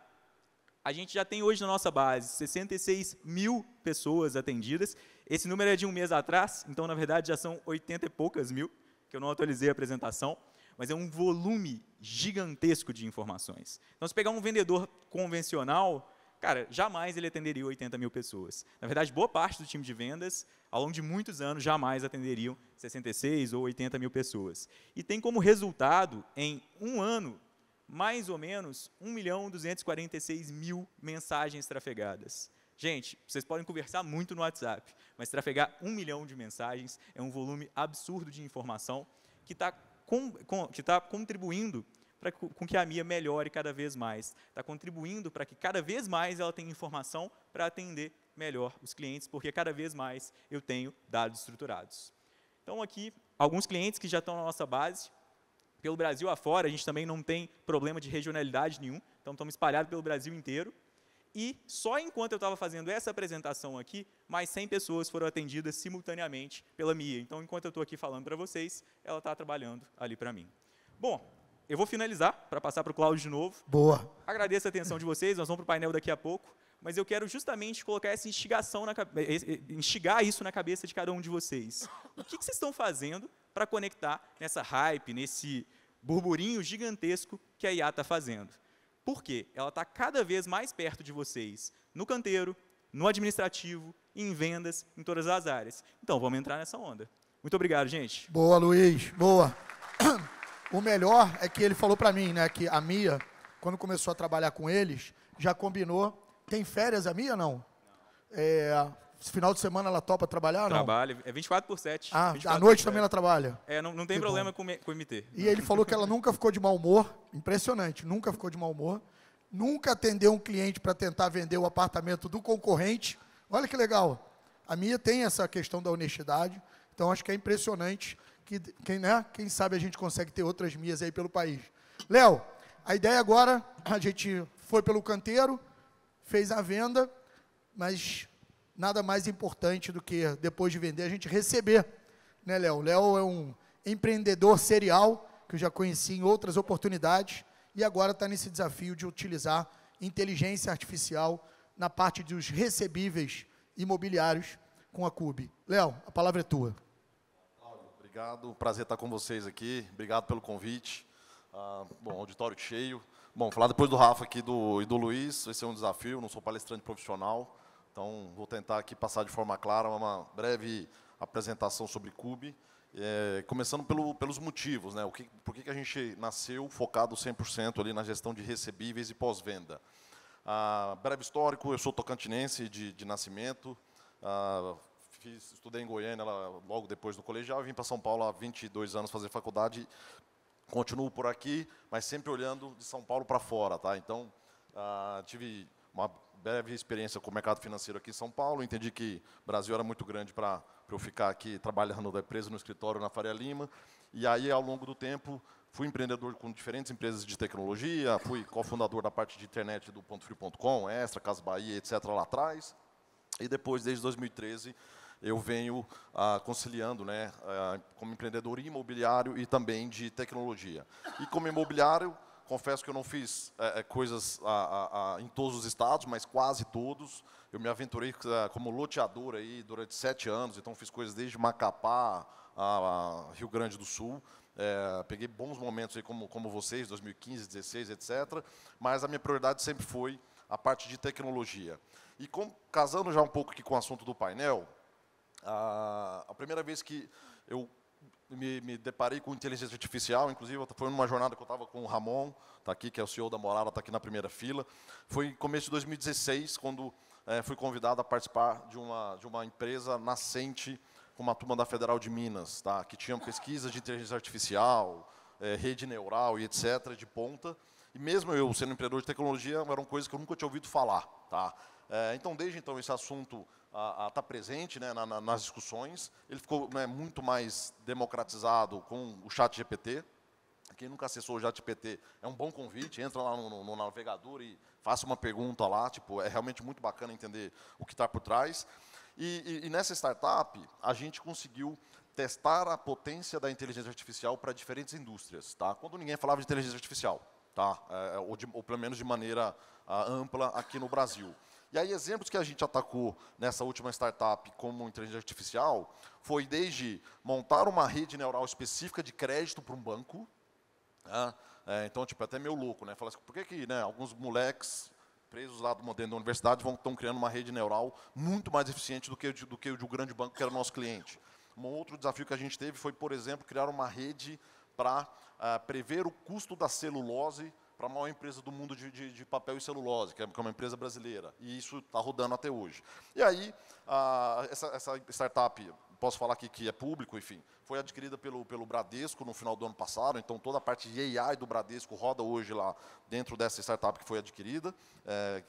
a gente já tem hoje na nossa base 66 mil pessoas atendidas. Esse número é de um mês atrás, então, na verdade, já são 80 e poucas mil, que eu não atualizei a apresentação. mas é um volume gigantesco de informações. Então, se pegar um vendedor convencional, cara, jamais ele atenderia 80 mil pessoas. Na verdade, boa parte do time de vendas, ao longo de muitos anos, jamais atenderiam 66 ou 80 mil pessoas. E tem como resultado, em um ano, mais ou menos 1.246.000 mensagens trafegadas. Gente, vocês podem conversar muito no WhatsApp, mas trafegar 1 milhão de mensagens é um volume absurdo de informação que está contribuindo para com que a Mia melhore cada vez mais. Está contribuindo para que cada vez mais ela tenha informação para atender melhor os clientes, porque cada vez mais eu tenho dados estruturados. Então, aqui, alguns clientes que já estão na nossa base. Pelo Brasil afora, a gente também não tem problema de regionalidade nenhum, então estamos espalhados pelo Brasil inteiro. E só enquanto eu estava fazendo essa apresentação aqui, mais 100 pessoas foram atendidas simultaneamente pela Mia. Então, enquanto eu estou aqui falando para vocês, ela está trabalhando ali para mim. Bom, eu vou finalizar para passar para o Cláudio de novo. Boa. Agradeço a atenção de vocês, nós vamos para o painel daqui a pouco, mas eu quero justamente colocar essa instigação, instigar isso na cabeça de cada um de vocês. O que vocês estão fazendo para conectar nessa hype, nesse burburinho gigantesco que a IA está fazendo? Por quê? Ela está cada vez mais perto de vocês, no canteiro, no administrativo, em vendas, em todas as áreas. Então, vamos entrar nessa onda. Muito obrigado, gente. Boa, Luiz. Boa. O melhor é que ele falou para mim, né, que a Mia, quando começou a trabalhar com eles, já combinou. Tem férias a Mia ou não? Não. Final de semana ela topa trabalhar ou não? Trabalha, é 24/7. Ah, à noite também ela trabalha? É, não tem problema com o MT. E ele falou que ela nunca ficou de mau humor. Impressionante, nunca ficou de mau humor. Nunca atendeu um cliente para tentar vender o apartamento do concorrente. Olha que legal. A Mia tem essa questão da honestidade. Então, acho que é impressionante. Que, quem sabe a gente consegue ter outras Mias aí pelo país. Léo, a ideia agora, a gente foi pelo canteiro, fez a venda, mas nada mais importante do que, depois de vender, a gente receber. Né, Léo? Léo é um empreendedor serial, que eu já conheci em outras oportunidades, e agora está nesse desafio de utilizar inteligência artificial na parte dos recebíveis imobiliários com a CUB. Léo, a palavra é tua. Obrigado, prazer estar com vocês aqui, obrigado pelo convite. Bom, auditório cheio. Bom, falar depois do Rafa aqui e do Luiz, vai ser um desafio, não sou palestrante profissional, então vou tentar aqui passar de forma clara uma breve apresentação sobre CUB, começando pelos motivos, né? Por que a gente nasceu focado 100% ali na gestão de recebíveis e pós-venda. Breve histórico, eu sou tocantinense de nascimento, estudei em Goiânia logo depois do colegial, vim para São Paulo há 22 anos fazer faculdade, continuo por aqui, mas sempre olhando de São Paulo para fora, tá? Então, tive uma breve experiência com o mercado financeiro aqui em São Paulo, entendi que o Brasil era muito grande para eu ficar aqui trabalhando da empresa no escritório na Faria Lima, e aí, ao longo do tempo, fui empreendedor com diferentes empresas de tecnologia, fui cofundador da parte de internet do pontofrio.com, Extra, Casa Bahia, etc., lá atrás, e depois, desde 2013, eu venho conciliando, né, como empreendedor imobiliário e também de tecnologia. E como imobiliário, confesso que eu não fiz coisas em todos os estados, mas quase todos. Eu me aventurei como loteador aí durante 7 anos, então fiz coisas desde Macapá a Rio Grande do Sul. Peguei bons momentos aí como vocês, 2015, 2016, etc. Mas a minha prioridade sempre foi a parte de tecnologia. E casando já um pouco aqui com o assunto do painel, a primeira vez que eu me deparei com inteligência artificial, inclusive foi numa jornada que eu estava com o Ramon, tá aqui, que é o CEO da Morada, está aqui na primeira fila, foi em começo de 2016, quando fui convidado a participar de uma empresa nascente, com uma turma da Federal de Minas, tá, que tinha pesquisa de inteligência artificial, rede neural e etc., de ponta, e mesmo eu sendo empreendedor de tecnologia, eram coisas que eu nunca tinha ouvido falar. Tá. Então, desde então, esse assunto está presente, né, nas discussões. Ele ficou, né, muito mais democratizado com o chat GPT. Quem nunca acessou o chat GPT é um bom convite, entra lá no navegador e faça uma pergunta lá. Tipo, é realmente muito bacana entender o que está por trás. E nessa startup, a gente conseguiu testar a potência da inteligência artificial para diferentes indústrias. Tá? Quando ninguém falava de inteligência artificial, tá? Ou pelo menos de maneira ampla aqui no Brasil. E aí, exemplos que a gente atacou nessa última startup como inteligência artificial foi desde montar uma rede neural específica de crédito para um banco, Ah, é, então, tipo, até meio louco, né? Falar assim, por que que, né, alguns moleques presos lá dentro da universidade estão criando uma rede neural muito mais eficiente do que o de um grande banco que era o nosso cliente. Um outro desafio que a gente teve foi, por exemplo, criar uma rede para prever o custo da celulose para a maior empresa do mundo de papel e celulose, que é uma empresa brasileira. E isso está rodando até hoje. E aí, essa startup, posso falar aqui que é público, enfim, foi adquirida pelo Bradesco no final do ano passado, então toda a parte de AI do Bradesco roda hoje lá dentro dessa startup que foi adquirida,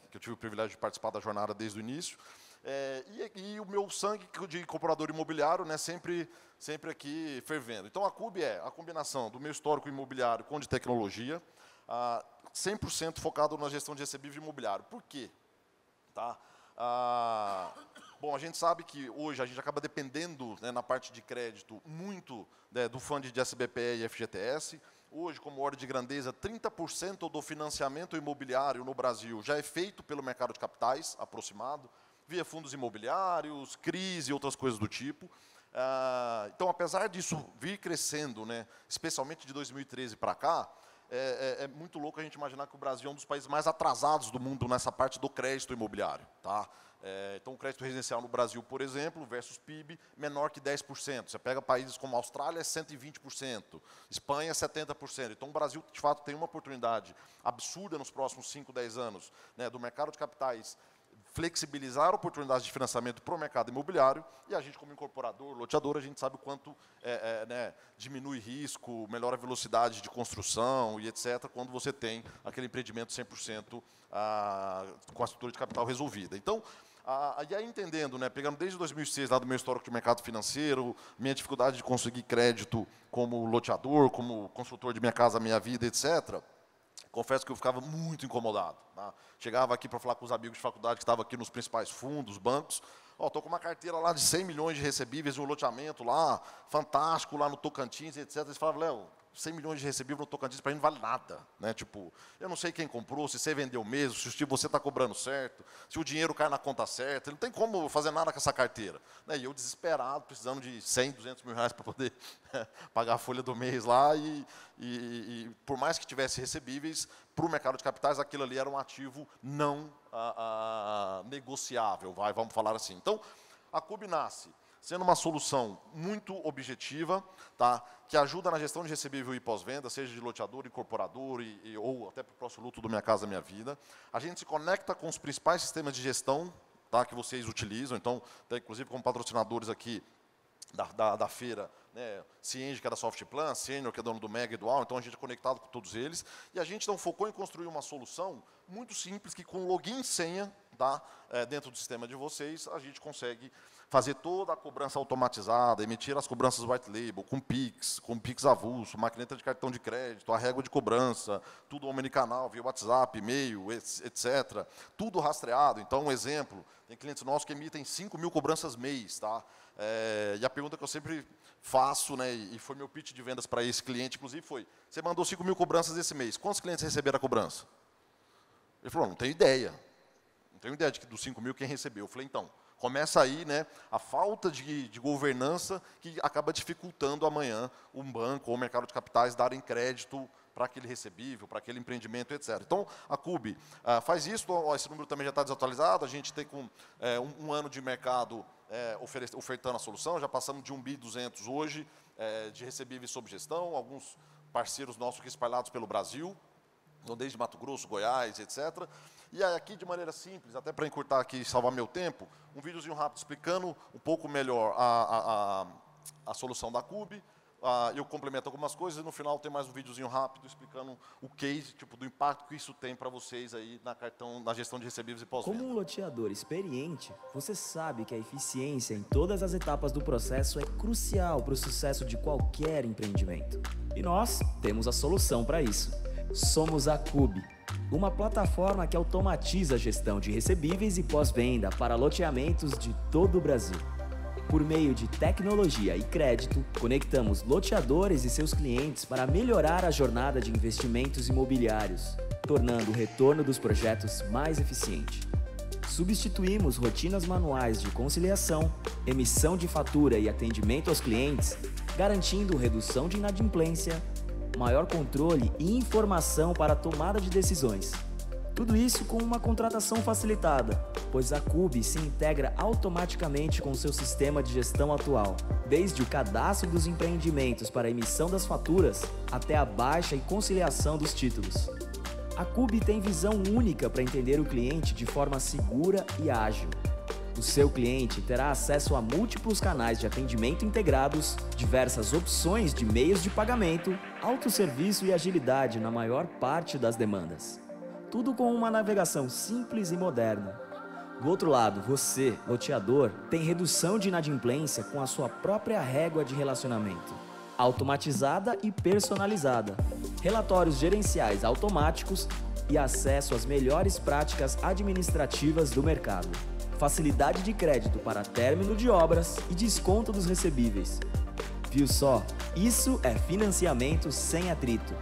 que eu tive o privilégio de participar da jornada desde o início. E o meu sangue de comprador imobiliário, né, sempre aqui fervendo. Então, a CUB é a combinação do meu histórico imobiliário com de tecnologia, 100% focado na gestão de recebível imobiliário. Por quê? Tá? Bom, a gente sabe que hoje a gente acaba dependendo, né, na parte de crédito muito, né, do fundo de SBPE e FGTS. Hoje, como ordem de grandeza, 30% do financiamento imobiliário no Brasil já é feito pelo mercado de capitais aproximado, via fundos imobiliários, CREAS e outras coisas do tipo. Então, apesar disso vir crescendo, né, especialmente de 2013 para cá, é muito louco a gente imaginar que o Brasil é um dos países mais atrasados do mundo nessa parte do crédito imobiliário. Tá? Então, o crédito residencial no Brasil, por exemplo, versus PIB, menor que 10%. Você pega países como a Austrália, 120%. Espanha, 70%. Então, o Brasil, de fato, tem uma oportunidade absurda nos próximos 5, 10 anos, né, do mercado de capitais flexibilizar oportunidades de financiamento para o mercado imobiliário, e a gente, como incorporador, loteador, a gente sabe o quanto né, diminui risco, melhora a velocidade de construção e etc., quando você tem aquele empreendimento 100% com a estrutura de capital resolvida. Então, e aí entendendo, né, pegando desde 2006, lá do meu histórico de mercado financeiro, minha dificuldade de conseguir crédito como loteador, como consultor de Minha Casa Minha Vida, etc., confesso que eu ficava muito incomodado. Tá? Chegava aqui para falar com os amigos de faculdade que estavam aqui nos principais fundos, bancos. Estou com uma carteira lá de 100 milhões de recebíveis, um loteamento lá, fantástico, lá no Tocantins, etc. Eles falavam, Léo, 100 milhões de recebíveis no Tocantins, para mim não vale nada. Né? Tipo, eu não sei quem comprou, se você vendeu mesmo, se você está cobrando certo, se o dinheiro cai na conta certa. Não tem como fazer nada com essa carteira. Né? E eu desesperado, precisando de 100, 200 mil reais para poder pagar a folha do mês lá. E por mais que tivesse recebíveis, para o mercado de capitais, aquilo ali era um ativo não negociável. Vamos falar assim. Então, a CUB nasce sendo uma solução muito objetiva, tá, que ajuda na gestão de recebível e pós-venda, seja de loteador, incorporador ou até para o próximo luto do Minha Casa Minha Vida. A gente se conecta com os principais sistemas de gestão, tá, que vocês utilizam. Então, tá, inclusive, como patrocinadores aqui da feira, né, Cienge, que é da Softplan, Senior, que é dono do Mega e do Al, então a gente é conectado com todos eles. E a gente então focou em construir uma solução muito simples, que com login e senha, tá, dentro do sistema de vocês, a gente consegue fazer toda a cobrança automatizada, emitir as cobranças white label, com PIX avulso, maquineta de cartão de crédito, a régua de cobrança, tudo omnicanal, via WhatsApp, e-mail, etc. Tudo rastreado. Então, um exemplo, tem clientes nossos que emitem 5 mil cobranças mês. Tá? E a pergunta que eu sempre faço, né, e foi meu pitch de vendas para esse cliente, inclusive, foi, você mandou 5 mil cobranças esse mês, quantos clientes receberam a cobrança? Ele falou, não tenho ideia. Não tenho ideia de que dos 5 mil quem recebeu. Eu falei, então, começa aí, né, a falta de governança que acaba dificultando amanhã um banco ou o mercado de capitais darem crédito para aquele recebível, para aquele empreendimento, etc. Então, a CUB faz isso, esse número também já está desatualizado, a gente tem com um ano de mercado ofertando a solução, já passamos de 1.200 hoje de recebíveis sob gestão, alguns parceiros nossos que espalhados pelo Brasil, então, desde Mato Grosso, Goiás, etc. E aqui, de maneira simples, até para encurtar aqui e salvar meu tempo, um videozinho rápido explicando um pouco melhor a solução da CUB. Eu complemento algumas coisas e, no final, tem mais um videozinho rápido explicando o case, tipo, do impacto que isso tem para vocês aí na gestão de recebíveis e pós-venda. Como um loteador experiente, você sabe que a eficiência em todas as etapas do processo é crucial para o sucesso de qualquer empreendimento. E nós temos a solução para isso. Somos a CUB, uma plataforma que automatiza a gestão de recebíveis e pós-venda para loteamentos de todo o Brasil. Por meio de tecnologia e crédito, conectamos loteadores e seus clientes para melhorar a jornada de investimentos imobiliários, tornando o retorno dos projetos mais eficiente. Substituímos rotinas manuais de conciliação, emissão de fatura e atendimento aos clientes, garantindo redução de inadimplência, maior controle e informação para a tomada de decisões. Tudo isso com uma contratação facilitada, pois a CUB se integra automaticamente com seu sistema de gestão atual, desde o cadastro dos empreendimentos para a emissão das faturas até a baixa e conciliação dos títulos. A CUB tem visão única para entender o cliente de forma segura e ágil. O seu cliente terá acesso a múltiplos canais de atendimento integrados, diversas opções de meios de pagamento, autosserviço e agilidade na maior parte das demandas. Tudo com uma navegação simples e moderna. Do outro lado, você, loteador, tem redução de inadimplência com a sua própria régua de relacionamento, automatizada e personalizada, relatórios gerenciais automáticos e acesso às melhores práticas administrativas do mercado. Facilidade de crédito para término de obras e desconto dos recebíveis. Viu só? Isso é financiamento sem atrito.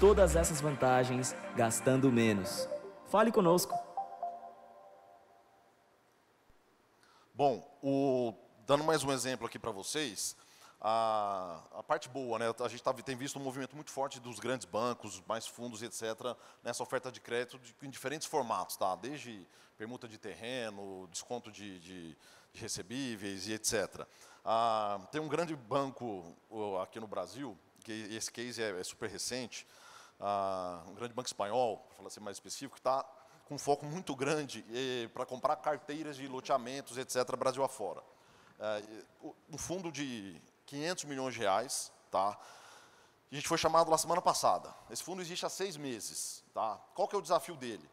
Todas essas vantagens gastando menos. Fale conosco. Bom, dando mais um exemplo aqui para vocês, a parte boa, né? A gente tem visto um movimento muito forte dos grandes bancos, mais fundos, etc., nessa oferta de crédito em diferentes formatos, tá? Desde permuta de terreno, desconto de recebíveis e etc. Tem um grande banco aqui no Brasil, que esse case é super recente, um grande banco espanhol, para falar assim mais específico, que está com um foco muito grande para comprar carteiras de loteamentos, etc., Brasil afora. Um fundo de 500 milhões de reais, tá? A gente foi chamado lá semana passada. Esse fundo existe há 6 meses, tá? Qual que é o desafio dele?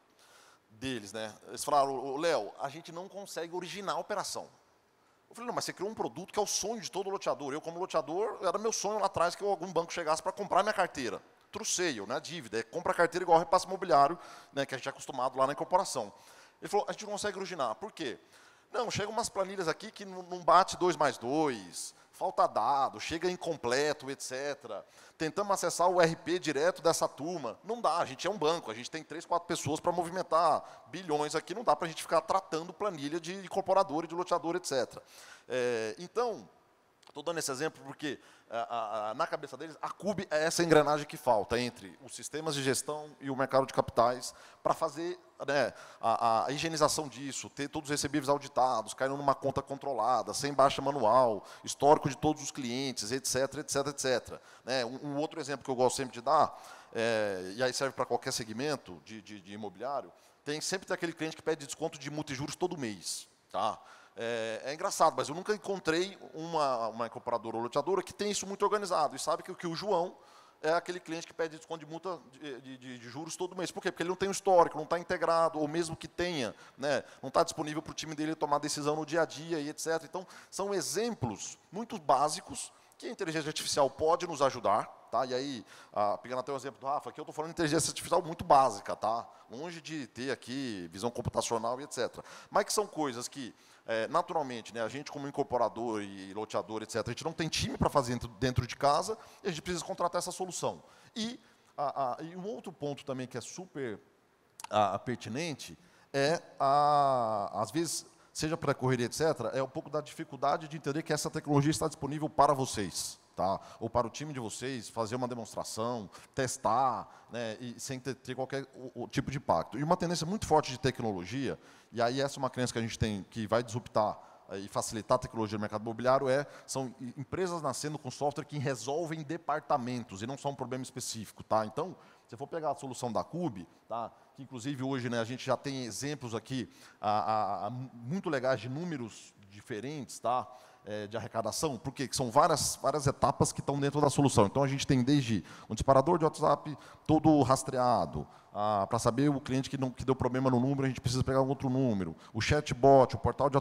Deles, né? Eles falaram, Léo, a gente não consegue originar a operação. Eu falei, não, mas você criou um produto que é o sonho de todo loteador. Eu, como loteador, era meu sonho lá atrás que algum banco chegasse para comprar minha carteira. Truceio, né? Dívida. Compra a carteira igual repasse imobiliário, né? Que a gente é acostumado lá na incorporação. Ele falou, a gente não consegue originar. Por quê? Não, chegam umas planilhas aqui que não bate 2 mais 2, falta dado, chega incompleto, etc. Tentamos acessar o RP direto dessa turma. Não dá, a gente é um banco, a gente tem 3, 4 pessoas para movimentar bilhões aqui, não dá para a gente ficar tratando planilha de incorporador e de loteador, etc. Então, estou dando esse exemplo porque, na cabeça deles, a CUB é essa engrenagem que falta entre os sistemas de gestão e o mercado de capitais para fazer, né, a higienização disso, ter todos os recebíveis auditados, caindo numa conta controlada, sem baixa manual, histórico de todos os clientes, etc, etc, etc. Né, um outro exemplo que eu gosto sempre de dar, e aí serve para qualquer segmento de imobiliário, sempre tem aquele cliente que pede desconto de multa e juros todo mês, tá? É engraçado, mas eu nunca encontrei uma incorporadora ou loteadora que tem isso muito organizado e sabe que o João é aquele cliente que pede desconto de multa de juros todo mês. Por quê? Porque ele não tem um histórico, não está integrado, ou mesmo que tenha, né, não está disponível para o time dele tomar decisão no dia a dia, e etc. Então, são exemplos muito básicos que a inteligência artificial pode nos ajudar. Tá, e aí, pegando até o exemplo do Rafa, aqui eu estou falando de inteligência artificial muito básica, tá? Longe de ter aqui visão computacional e etc. Mas que são coisas que, naturalmente, né, a gente como incorporador e loteador, etc., a gente não tem time para fazer dentro de casa, e a gente precisa contratar essa solução. E um outro ponto também que é super pertinente é, às vezes, seja para correria, etc., é um pouco da dificuldade de entender que essa tecnologia está disponível para vocês. Tá? Ou para o time de vocês, fazer uma demonstração, testar, né, e sem ter qualquer tipo de impacto. E uma tendência muito forte de tecnologia, e aí essa é uma crença que a gente tem, que vai disruptar e facilitar a tecnologia no mercado imobiliário, são empresas nascendo com software que resolvem departamentos, e não só um problema específico. Tá? Então, se for pegar a solução da CUB, tá? Que inclusive hoje, né, a gente já tem exemplos aqui muito legais de números diferentes, tá? De arrecadação, porque são várias etapas que estão dentro da solução. Então, a gente tem desde um disparador de WhatsApp todo rastreado, para saber o cliente que deu problema no número, a gente precisa pegar um outro número. O chatbot, o portal de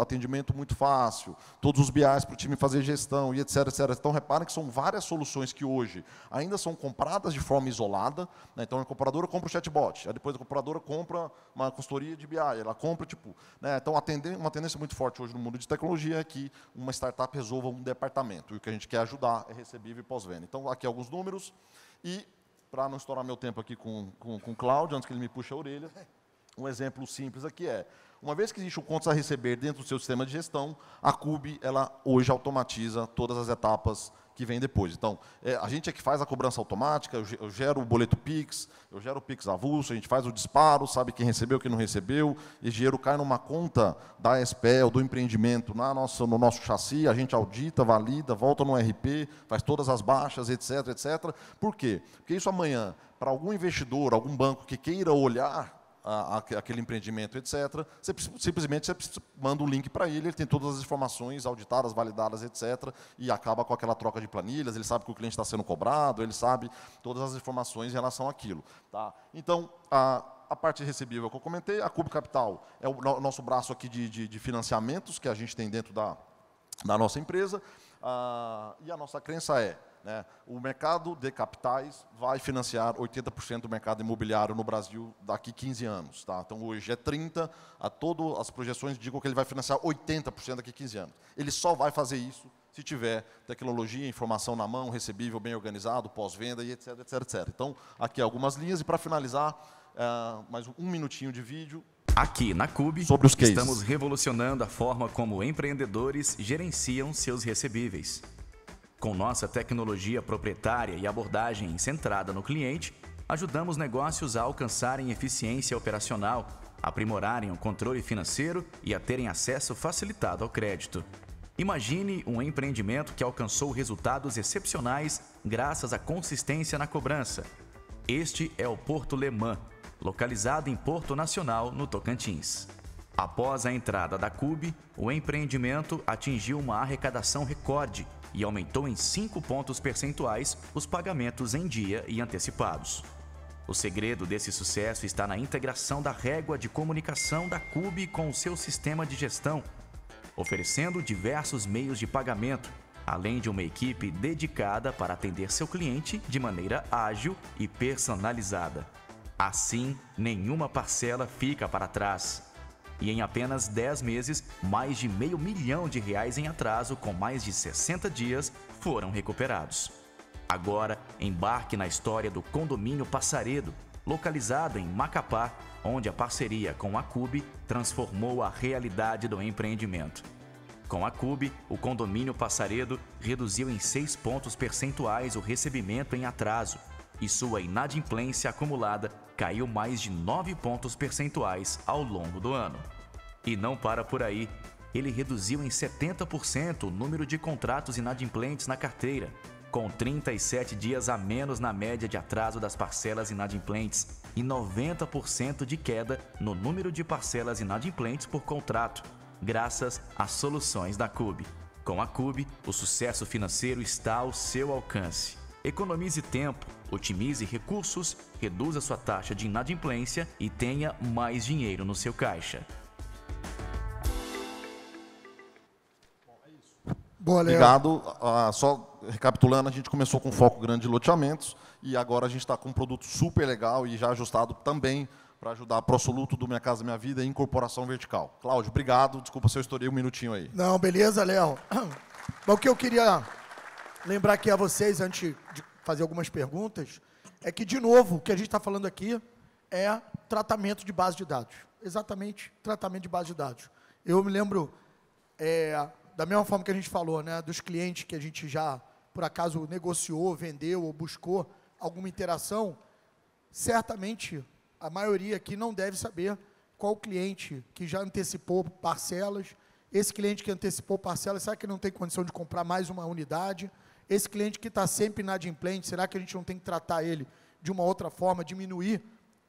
atendimento muito fácil, todos os BIs para o time fazer gestão, e etc, etc. Então, reparem que são várias soluções que hoje ainda são compradas de forma isolada. Né? Então, a incorporadora compra o chatbot, aí depois a incorporadora compra uma consultoria de BI, ela compra, tipo... Né? Então, uma tendência muito forte hoje no mundo de tecnologia é que uma startup resolva um departamento. E o que a gente quer ajudar é recebível e pós-venda. Então, aqui alguns números. E, para não estourar meu tempo aqui com o Cláudio, antes que ele me puxe a orelha, um exemplo simples aqui é, uma vez que existe um contas a receber dentro do seu sistema de gestão, a CUB, ela hoje automatiza todas as etapas que vem depois. Então, a gente é que faz a cobrança automática, eu gero o boleto Pix, eu gero o Pix avulso, a gente faz o disparo, sabe quem recebeu, quem não recebeu, e o dinheiro cai numa conta da SPE ou do empreendimento no nosso chassi, a gente audita, valida, volta no RP, faz todas as baixas, etc, etc. Por quê? Porque isso amanhã, para algum investidor, algum banco que queira olhar aquele empreendimento, etc., simplesmente você manda um link para ele, ele tem todas as informações auditadas, validadas, etc., e acaba com aquela troca de planilhas, ele sabe que o cliente está sendo cobrado, ele sabe todas as informações em relação àquilo. Tá? Então, a parte recebível que eu comentei, a CUB Capital é o nosso braço aqui de financiamentos que a gente tem dentro da nossa empresa, e a nossa crença é, né, o mercado de capitais vai financiar 80% do mercado imobiliário no Brasil daqui 15 anos. Tá? Então, hoje é 30%, todas as projeções indicam que ele vai financiar 80% daqui 15 anos. Ele só vai fazer isso se tiver tecnologia, informação na mão, recebível bem organizado, pós-venda, e etc, etc, etc. Então, aqui algumas linhas. E, para finalizar, mais um minutinho de vídeo. Aqui na CUB, sobre os cases. Estamos revolucionando a forma como empreendedores gerenciam seus recebíveis. Com nossa tecnologia proprietária e abordagem centrada no cliente, ajudamos negócios a alcançarem eficiência operacional, aprimorarem o controle financeiro e a terem acesso facilitado ao crédito. Imagine um empreendimento que alcançou resultados excepcionais graças à consistência na cobrança. Este é o Porto Lemã, localizado em Porto Nacional, no Tocantins. Após a entrada da CUB, o empreendimento atingiu uma arrecadação recorde e aumentou em 5 pontos percentuais os pagamentos em dia e antecipados. O segredo desse sucesso está na integração da régua de comunicação da CUB com o seu sistema de gestão, oferecendo diversos meios de pagamento, além de uma equipe dedicada para atender seu cliente de maneira ágil e personalizada. Assim, nenhuma parcela fica para trás. E em apenas 10 meses, mais de R$500 mil em atraso, com mais de 60 dias, foram recuperados. Agora, embarque na história do Condomínio Passaredo, localizado em Macapá, onde a parceria com a CUB transformou a realidade do empreendimento. Com a CUB, o Condomínio Passaredo reduziu em 6 pontos percentuais o recebimento em atraso e sua inadimplência acumulada caiu mais de 9 pontos percentuais ao longo do ano. E não para por aí, ele reduziu em 70% o número de contratos inadimplentes na carteira, com 37 dias a menos na média de atraso das parcelas inadimplentes e 90% de queda no número de parcelas inadimplentes por contrato, graças às soluções da CUB. Com a CUB, o sucesso financeiro está ao seu alcance. Economize tempo, otimize recursos, reduza sua taxa de inadimplência e tenha mais dinheiro no seu caixa. Bom, é isso. Boa, Léo. Obrigado. Só recapitulando, a gente começou com foco grande de loteamentos e agora a gente está com um produto super legal e já ajustado também para ajudar a Prossoluto do Minha Casa Minha Vida e incorporação vertical. Cláudio, obrigado. Desculpa se eu estourei um minutinho aí. Não, beleza, Léo. O que eu queria lembrar aqui a vocês, antes de fazer algumas perguntas, é que, de novo, o que a gente está falando aqui é tratamento de base de dados. Exatamente, tratamento de base de dados. Eu me lembro, da mesma forma que a gente falou, né, dos clientes que a gente já, por acaso, negociou, vendeu ou buscou alguma interação, certamente a maioria aqui não deve saber qual cliente que já antecipou parcelas. Esse cliente que antecipou parcelas, será que não tem condição de comprar mais uma unidade? Esse cliente que está sempre inadimplente, será que a gente não tem que tratar ele de uma outra forma, diminuir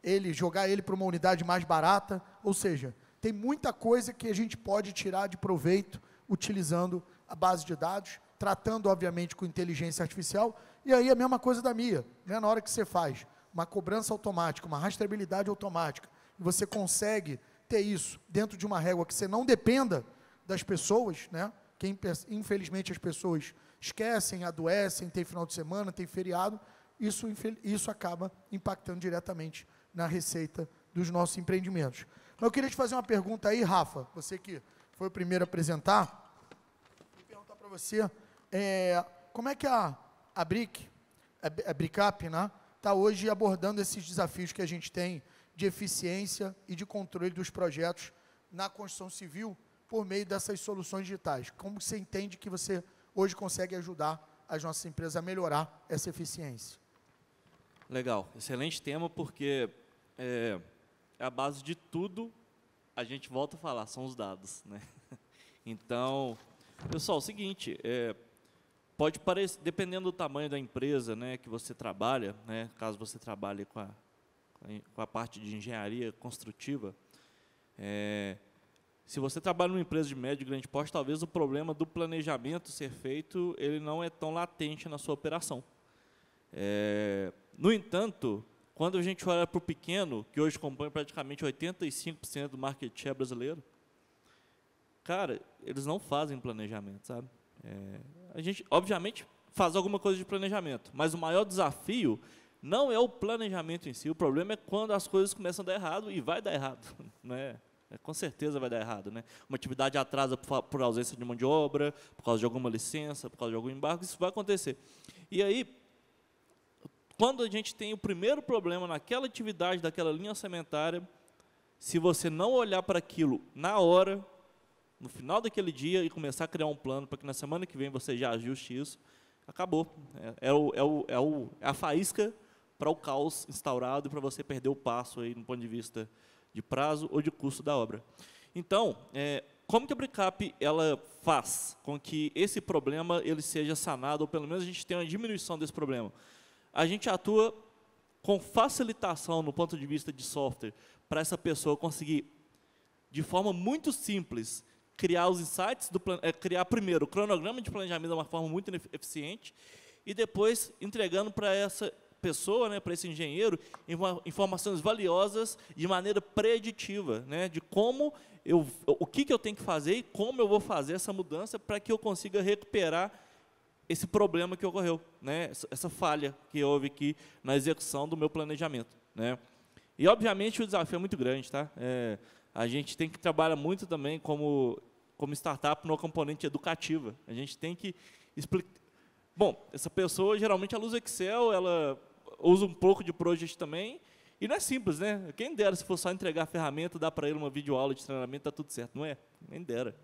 ele, jogar ele para uma unidade mais barata? Ou seja, tem muita coisa que a gente pode tirar de proveito utilizando a base de dados, tratando, obviamente, com inteligência artificial. E aí a mesma coisa da Mia, né? Na hora que você faz uma cobrança automática, uma rastreabilidade automática, e você consegue ter isso dentro de uma régua que você não dependa das pessoas, né? Que infelizmente as pessoas esquecem, adoecem, tem final de semana, tem feriado, isso acaba impactando diretamente na receita dos nossos empreendimentos. Mas eu queria te fazer uma pergunta aí, Rafa, você que foi o primeiro a apresentar, vou perguntar para você, como é que a BrickUp, né, está hoje abordando esses desafios que a gente tem de eficiência e de controle dos projetos na construção civil, por meio dessas soluções digitais? Como você entende que você hoje consegue ajudar as nossas empresas a melhorar essa eficiência. Legal, excelente tema, porque a base de tudo, a gente volta a falar, são os dados, né? Então, pessoal, é o seguinte, pode parecer, dependendo do tamanho da empresa, né, que você trabalha, né, caso você trabalhe com a parte de engenharia construtiva, se você trabalha numa empresa de médio e grande porte, talvez o problema do planejamento ser feito ele não é tão latente na sua operação. No entanto, quando a gente olha para o pequeno, que hoje compõe praticamente 85% do market share brasileiro, cara, eles não fazem planejamento, sabe? A gente, obviamente, faz alguma coisa de planejamento, mas o maior desafio não é o planejamento em si, o problema é quando as coisas começam a dar errado, e vai dar errado, né? Com certeza vai dar errado, né? Uma atividade atrasa por ausência de mão de obra, por causa de alguma licença, por causa de algum embargo, isso vai acontecer. E aí, quando a gente tem o primeiro problema naquela atividade, daquela linha orçamentária, se você não olhar para aquilo na hora, no final daquele dia, e começar a criar um plano para que na semana que vem você já ajuste isso, acabou. É a faísca para o caos instaurado e para você perder o passo aí, no ponto de vista de prazo ou de custo da obra. Então, como que a BrickUp ela faz com que esse problema ele seja sanado, ou pelo menos a gente tenha uma diminuição desse problema? A gente atua com facilitação, no ponto de vista de software, para essa pessoa conseguir, de forma muito simples, criar os insights, criar primeiro o cronograma de planejamento de uma forma muito eficiente, e depois entregando para essa pessoa, né, para esse engenheiro, informações valiosas de maneira preditiva, né, de como o que eu tenho que fazer e como eu vou fazer essa mudança para que eu consiga recuperar esse problema que ocorreu, né, essa falha que houve aqui na execução do meu planejamento, né. E obviamente o desafio é muito grande, tá? A gente tem que trabalhar muito também como startup no componente educativa. A gente tem que explicar. Bom, essa pessoa geralmente ela usa Excel, ela usa um pouco de Project também, e não é simples, né? Quem dera se for só entregar a ferramenta, dar para ele uma videoaula de treinamento, tá tudo certo, não é? Nem dera.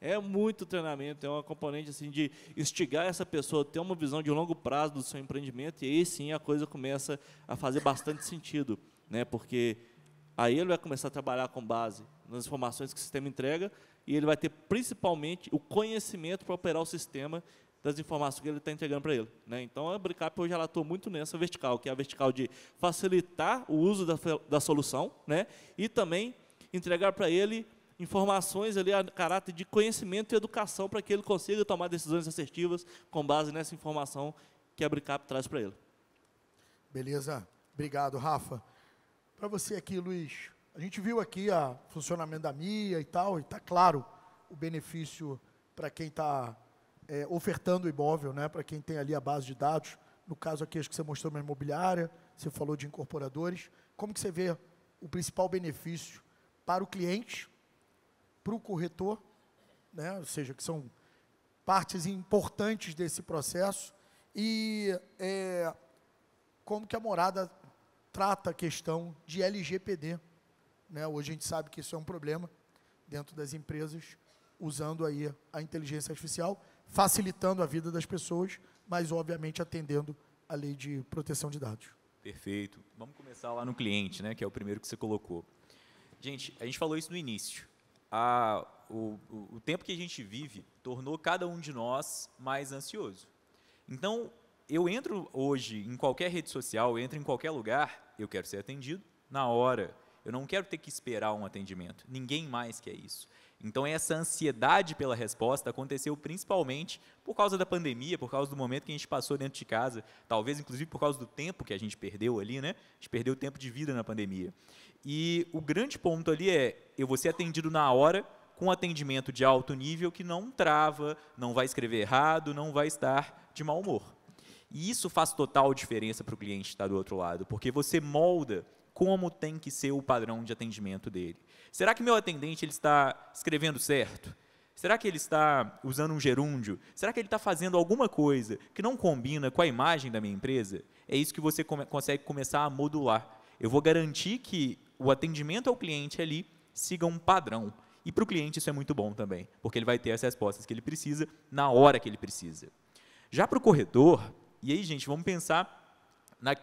É muito treinamento, é uma componente assim de instigar essa pessoa a ter uma visão de longo prazo do seu empreendimento, e aí sim a coisa começa a fazer bastante sentido, né? Porque aí ele vai começar a trabalhar com base nas informações que o sistema entrega, e ele vai ter principalmente o conhecimento para operar o sistema das informações que ele está entregando para ele, né? Então, a BrickUp hoje ela atua muito nessa vertical, que é a vertical de facilitar o uso da solução, né? E também entregar para ele informações ali a caráter de conhecimento e educação para que ele consiga tomar decisões assertivas com base nessa informação que a BrickUp traz para ele. Beleza. Obrigado, Rafa. Para você aqui, Luiz, a gente viu aqui o funcionamento da MIA e tal, e está claro o benefício para quem está ofertando o imóvel, né, para quem tem ali a base de dados, no caso aqui acho que você mostrou uma imobiliária, você falou de incorporadores, como que você vê o principal benefício para o cliente, para o corretor, né, ou seja, que são partes importantes desse processo, e como que a Morada trata a questão de LGPD, né, hoje a gente sabe que isso é um problema dentro das empresas, usando aí a inteligência artificial, facilitando a vida das pessoas, mas, obviamente, atendendo a lei de proteção de dados. Perfeito. Vamos começar lá no cliente, né, que é o primeiro que você colocou. Gente, a gente falou isso no início. O tempo que a gente vive tornou cada um de nós mais ansioso. Então, eu entro hoje em qualquer rede social, eu entro em qualquer lugar, eu quero ser atendido na hora. Eu não quero ter que esperar um atendimento. Ninguém mais quer isso. Então, essa ansiedade pela resposta aconteceu principalmente por causa da pandemia, por causa do momento que a gente passou dentro de casa, talvez, inclusive, por causa do tempo que a gente perdeu ali, né? A gente perdeu tempo de vida na pandemia. E o grande ponto ali é, eu vou ser atendido na hora, com atendimento de alto nível, que não trava, não vai escrever errado, não vai estar de mau humor. E isso faz total diferença para o cliente estar do outro lado, porque você molda como tem que ser o padrão de atendimento dele. Será que meu atendente ele está escrevendo certo? Será que ele está usando um gerúndio? Será que ele está fazendo alguma coisa que não combina com a imagem da minha empresa? É isso que você consegue começar a modular. Eu vou garantir que o atendimento ao cliente ali siga um padrão. E para o cliente isso é muito bom também, porque ele vai ter as respostas que ele precisa na hora que ele precisa. Já para o corretor, e aí, gente, vamos pensar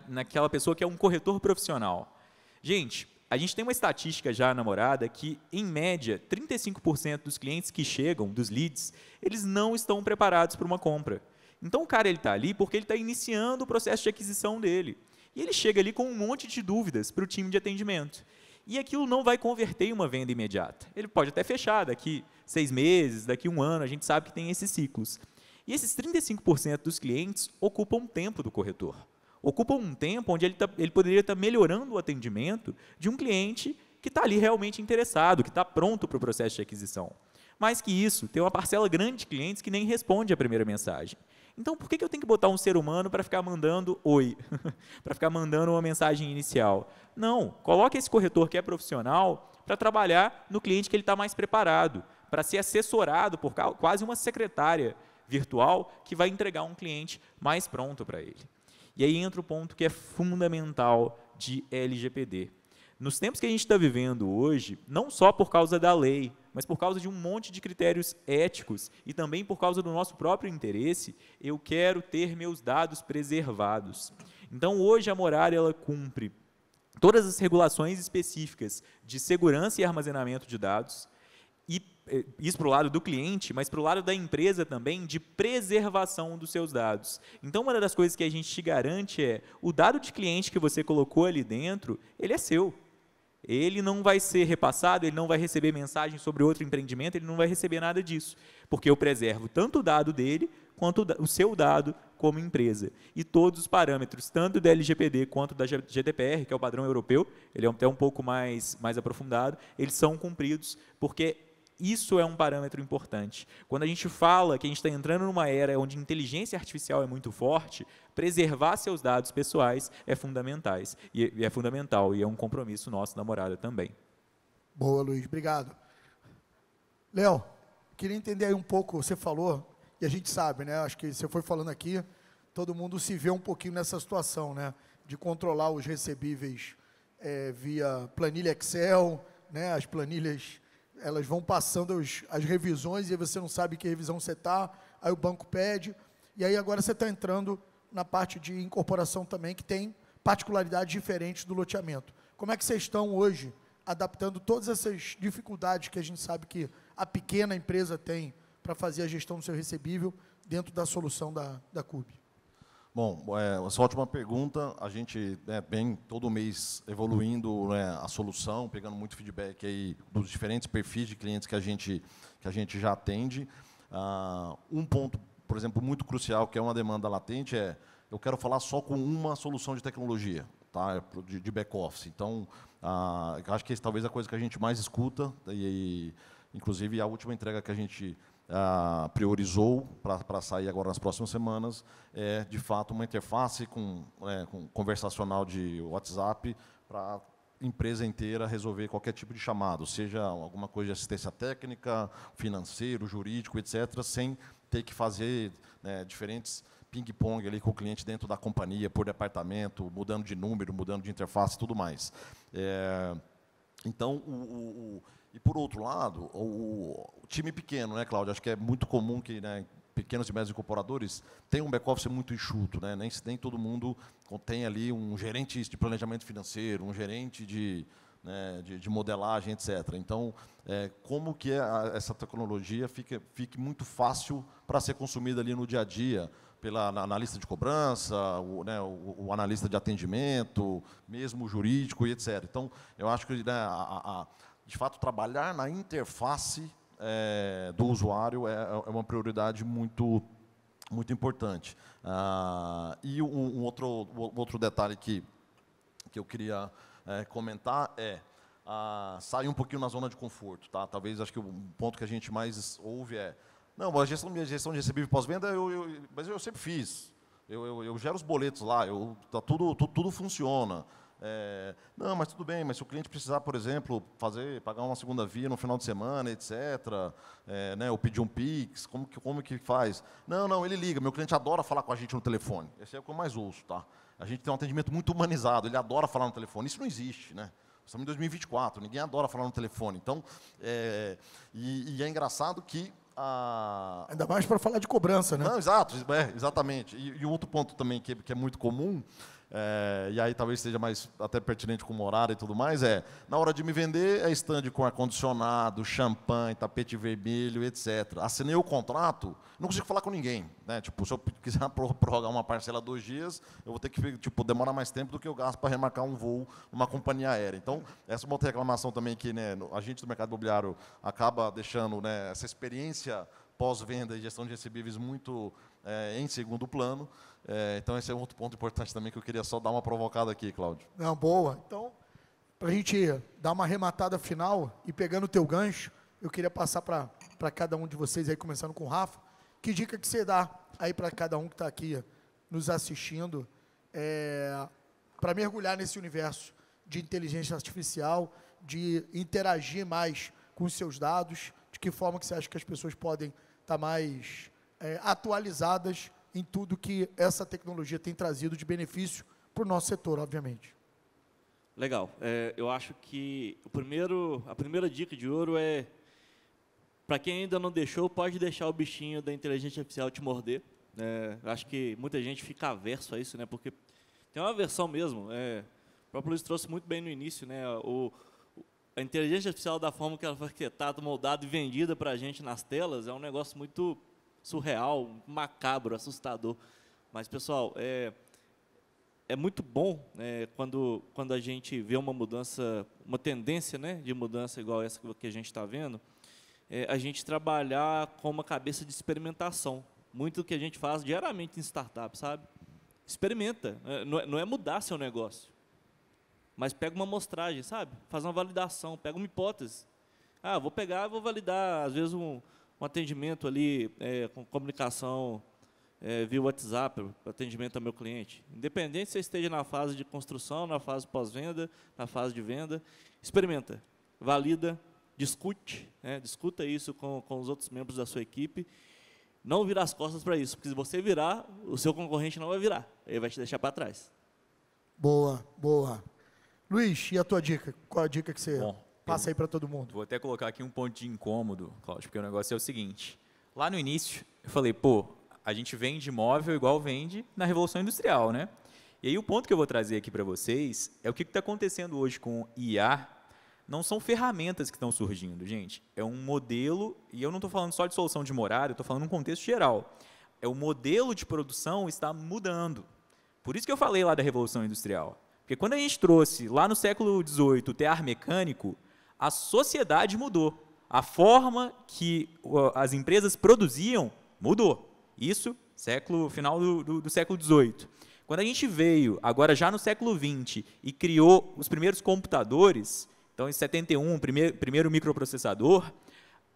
naquela pessoa que é um corretor profissional. Gente, a gente tem uma estatística já na Morada que, em média, 35% dos clientes que chegam, dos leads, eles não estão preparados para uma compra. Então, o cara está ali porque ele está iniciando o processo de aquisição dele. E ele chega ali com um monte de dúvidas para o time de atendimento. E aquilo não vai converter em uma venda imediata. Ele pode até fechar daqui 6 meses, daqui 1 ano, a gente sabe que tem esses ciclos. E esses 35% dos clientes ocupam tempo do corretor. Ocupam um tempo onde ele poderia estar melhorando o atendimento de um cliente que está ali realmente interessado, que está pronto para o processo de aquisição. Mais que isso, tem uma parcela grande de clientes que nem responde a primeira mensagem. Então, por que eu tenho que botar um ser humano para ficar mandando oi? Para ficar mandando uma mensagem inicial? Não, coloque esse corretor que é profissional para trabalhar no cliente que ele está mais preparado, para ser assessorado por quase uma secretária virtual que vai entregar um cliente mais pronto para ele. E aí entra o ponto que é fundamental de LGPD. Nos tempos que a gente está vivendo hoje, não só por causa da lei, mas por causa de um monte de critérios éticos e também por causa do nosso próprio interesse, eu quero ter meus dados preservados. Então, hoje, a Morada ela cumpre todas as regulações específicas de segurança e armazenamento de dados, e isso para o lado do cliente, mas para o lado da empresa também, de preservação dos seus dados. Então, uma das coisas que a gente te garante é, o dado de cliente que você colocou ali dentro, ele é seu. Ele não vai ser repassado, ele não vai receber mensagem sobre outro empreendimento, ele não vai receber nada disso, porque eu preservo tanto o dado dele, quanto o seu dado como empresa. E todos os parâmetros, tanto da LGPD quanto da GDPR, que é o padrão europeu, ele é até um pouco mais aprofundado, eles são cumpridos, porque isso é um parâmetro importante. Quando a gente fala que a gente está entrando numa era onde inteligência artificial é muito forte, preservar seus dados pessoais é fundamental. E é um compromisso nosso da Morada também. Boa, Luiz. Obrigado. Léo, queria entender aí um pouco, você falou, e a gente sabe, né? Acho que você foi falando aqui, todo mundo se vê um pouquinho nessa situação, né? De controlar os recebíveis via planilha Excel, né? As planilhas... elas vão passando as revisões e você não sabe que revisão você está, aí o banco pede, e aí agora você está entrando na parte de incorporação também, que tem particularidades diferentes do loteamento. Como é que vocês estão hoje adaptando todas essas dificuldades que a gente sabe que a pequena empresa tem para fazer a gestão do seu recebível dentro da solução da CUB? Bom, essa ótima pergunta. A gente vem todo mês evoluindo, né, a solução, pegando muito feedback aí dos diferentes perfis de clientes que a gente já atende. Um ponto, por exemplo, muito crucial, que é uma demanda latente, é eu quero falar só com uma solução de tecnologia, tá, de back-office. Então, acho que essa talvez é a coisa que a gente mais escuta, e inclusive a última entrega que a gente... priorizou para sair agora nas próximas semanas, é de fato uma interface com conversacional de WhatsApp para a empresa inteira resolver qualquer tipo de chamado, seja alguma coisa de assistência técnica, financeiro, jurídico, etc., sem ter que fazer, né, diferentes ping-pong ali com o cliente dentro da companhia, por departamento, mudando de número, mudando de interface e tudo mais. Então, e, por outro lado, o time pequeno, né, Cláudio? Acho que é muito comum que, né, pequenos e médios incorporadores tenham um back-office muito enxuto, né? Nem todo mundo tem ali um gerente de planejamento financeiro, um gerente de modelagem, etc. Então, como que essa tecnologia fique muito fácil para ser consumida ali no dia a dia, pela analista de cobrança, né, o analista de atendimento, mesmo o jurídico, e etc. Então, eu acho que, né, de fato, trabalhar na interface do usuário é uma prioridade muito, muito importante. E um outro detalhe que eu queria comentar é sair um pouquinho na zona de conforto. Tá? Talvez, acho que um ponto que a gente mais ouve é, não, a gestão de recebível pós-venda, mas eu sempre fiz. Eu gero os boletos lá, tudo funciona. Não, mas tudo bem, mas se o cliente precisar, por exemplo, pagar uma segunda via no final de semana, etc., né, ou pedir um Pix, como que faz? Não, ele liga, meu cliente adora falar com a gente no telefone, esse é o que eu mais ouço, tá? A gente tem um atendimento muito humanizado, ele adora falar no telefone, isso não existe, né? Estamos em 2024, ninguém adora falar no telefone, então, e é engraçado que Ainda mais para falar de cobrança, né? Não, exato, é, exatamente. E outro ponto também que é muito comum, e aí talvez seja mais até pertinente com o horário e tudo mais, na hora de me vender, é stand com ar-condicionado, champanhe, tapete vermelho, etc. Assinei o contrato, não consigo falar com ninguém. Né? Tipo, se eu quiser prorrogar uma parcela 2 dias, eu vou ter que demorar mais tempo do que eu gasto para remarcar um voo numa companhia aérea. Então, essa é uma outra reclamação também que, né, a gente do mercado imobiliário acaba deixando, né, essa experiência pós-venda e gestão de recebíveis muito em segundo plano. Então, esse é um outro ponto importante também que eu queria só dar uma provocada aqui, Cláudio. Não, boa. Então, para a gente dar uma arrematada final e pegando o teu gancho, eu queria passar para cada um de vocês, aí começando com o Rafa, que dica que você dá aí para cada um que está aqui nos assistindo para mergulhar nesse universo de inteligência artificial, de interagir mais com os seus dados, de que forma que você acha que as pessoas podem estar mais atualizadas em tudo que essa tecnologia tem trazido de benefício para o nosso setor, obviamente. Legal. Eu acho que a primeira dica de ouro é, para quem ainda não deixou, pode deixar o bichinho da inteligência artificial te morder. Eu acho que muita gente fica averso a isso, né? Porque tem uma aversão mesmo. O próprio Luiz trouxe muito bem no início, né? A inteligência artificial, da forma que ela foi arquitetada, moldada e vendida para a gente nas telas, é um negócio muito surreal, macabro, assustador. Mas, pessoal, é muito bom, né, quando a gente vê uma mudança, uma tendência, né, de mudança igual essa que a gente está vendo, a gente trabalhar com uma cabeça de experimentação. Muito do que a gente faz diariamente em startup, sabe? Experimenta. Não é mudar seu negócio, mas pega uma amostragem, sabe? Faz uma validação, pega uma hipótese. Ah, vou pegar e vou validar, às vezes, um atendimento ali com comunicação via WhatsApp, atendimento ao meu cliente. Independente se você esteja na fase de construção, na fase pós-venda, na fase de venda, experimenta, valida, discuta isso com os outros membros da sua equipe. Não virar as costas para isso, porque se você virar, o seu concorrente não vai virar, ele vai te deixar para trás. Boa, boa. Luiz, e a tua dica? Qual a dica que você passa aí para todo mundo? Vou até colocar aqui um ponto de incômodo, Cláudio, porque o negócio é o seguinte. Lá no início, eu falei, a gente vende imóvel igual vende na Revolução Industrial, né? E aí o ponto que eu vou trazer aqui para vocês é o que está acontecendo hoje com IA. Não são ferramentas que estão surgindo, gente. É um modelo, e eu não estou falando só de solução de morada, eu estou falando num contexto geral. O modelo de produção está mudando. Por isso que eu falei lá da Revolução Industrial. Porque quando a gente trouxe, lá no século XVIII, o tear mecânico, a sociedade mudou. A forma que as empresas produziam mudou. Isso, final do século XVIII. Quando a gente veio, agora já no século XX, e criou os primeiros computadores. Então, em 71, o primeiro microprocessador,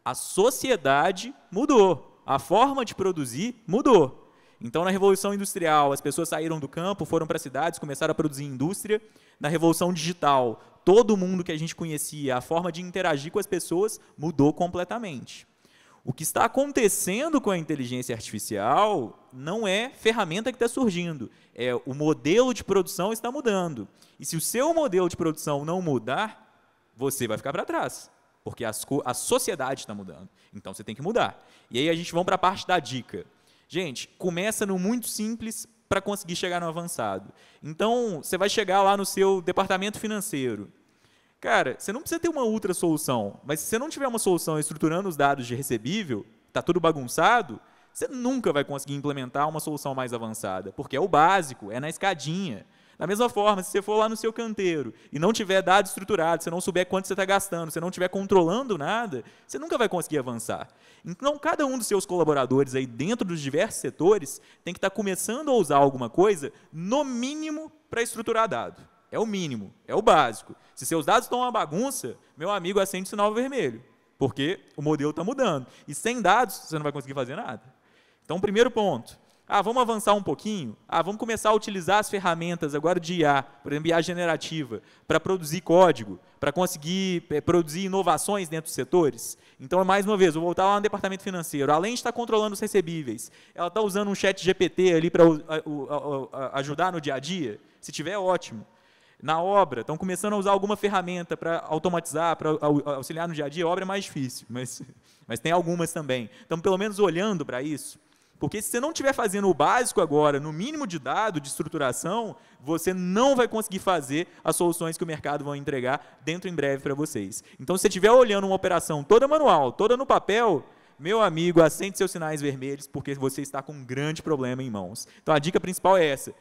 a sociedade mudou, a forma de produzir mudou. Então, na Revolução Industrial, as pessoas saíram do campo, foram para as cidades, começaram a produzir indústria. Na Revolução Digital, todo mundo que a gente conhecia, a forma de interagir com as pessoas mudou completamente. O que está acontecendo com a inteligência artificial não é ferramenta que está surgindo, o modelo de produção está mudando. E se o seu modelo de produção não mudar, você vai ficar para trás, porque a sociedade está mudando. Então, você tem que mudar. E aí, a gente vai para a parte da dica. Gente, começa no muito simples para conseguir chegar no avançado. Então, você vai chegar lá no seu departamento financeiro. Cara, você não precisa ter uma ultra solução, mas se você não tiver uma solução estruturando os dados de recebível, está tudo bagunçado, você nunca vai conseguir implementar uma solução mais avançada, porque é o básico, é na escadinha. Da mesma forma, se você for lá no seu canteiro e não tiver dados estruturados, você não souber quanto você está gastando, você não estiver controlando nada, você nunca vai conseguir avançar. Então, cada um dos seus colaboradores aí dentro dos diversos setores tem que estar começando a usar alguma coisa, no mínimo, para estruturar dado. É o mínimo, é o básico. Se seus dados estão uma bagunça, meu amigo, acende o sinal vermelho, porque o modelo está mudando. E sem dados, você não vai conseguir fazer nada. Então, primeiro ponto. Vamos avançar um pouquinho? Vamos começar a utilizar as ferramentas agora de IA, por exemplo, IA generativa, para produzir código, para conseguir produzir inovações dentro dos setores. Então, mais uma vez, vou voltar lá no departamento financeiro. Além de estar controlando os recebíveis, ela está usando um chat GPT ali para ajudar no dia a dia? Se tiver, ótimo. Na obra, estão começando a usar alguma ferramenta para automatizar, para auxiliar no dia a dia. A obra é mais difícil, mas mas tem algumas também. Então, pelo menos olhando para isso, porque se você não estiver fazendo o básico agora, no mínimo de dado, de estruturação, você não vai conseguir fazer as soluções que o mercado vai entregar dentro em breve para vocês. Então, se você estiver olhando uma operação toda manual, toda no papel, meu amigo, acende seus sinais vermelhos, porque você está com um grande problema em mãos. Então, a dica principal é essa.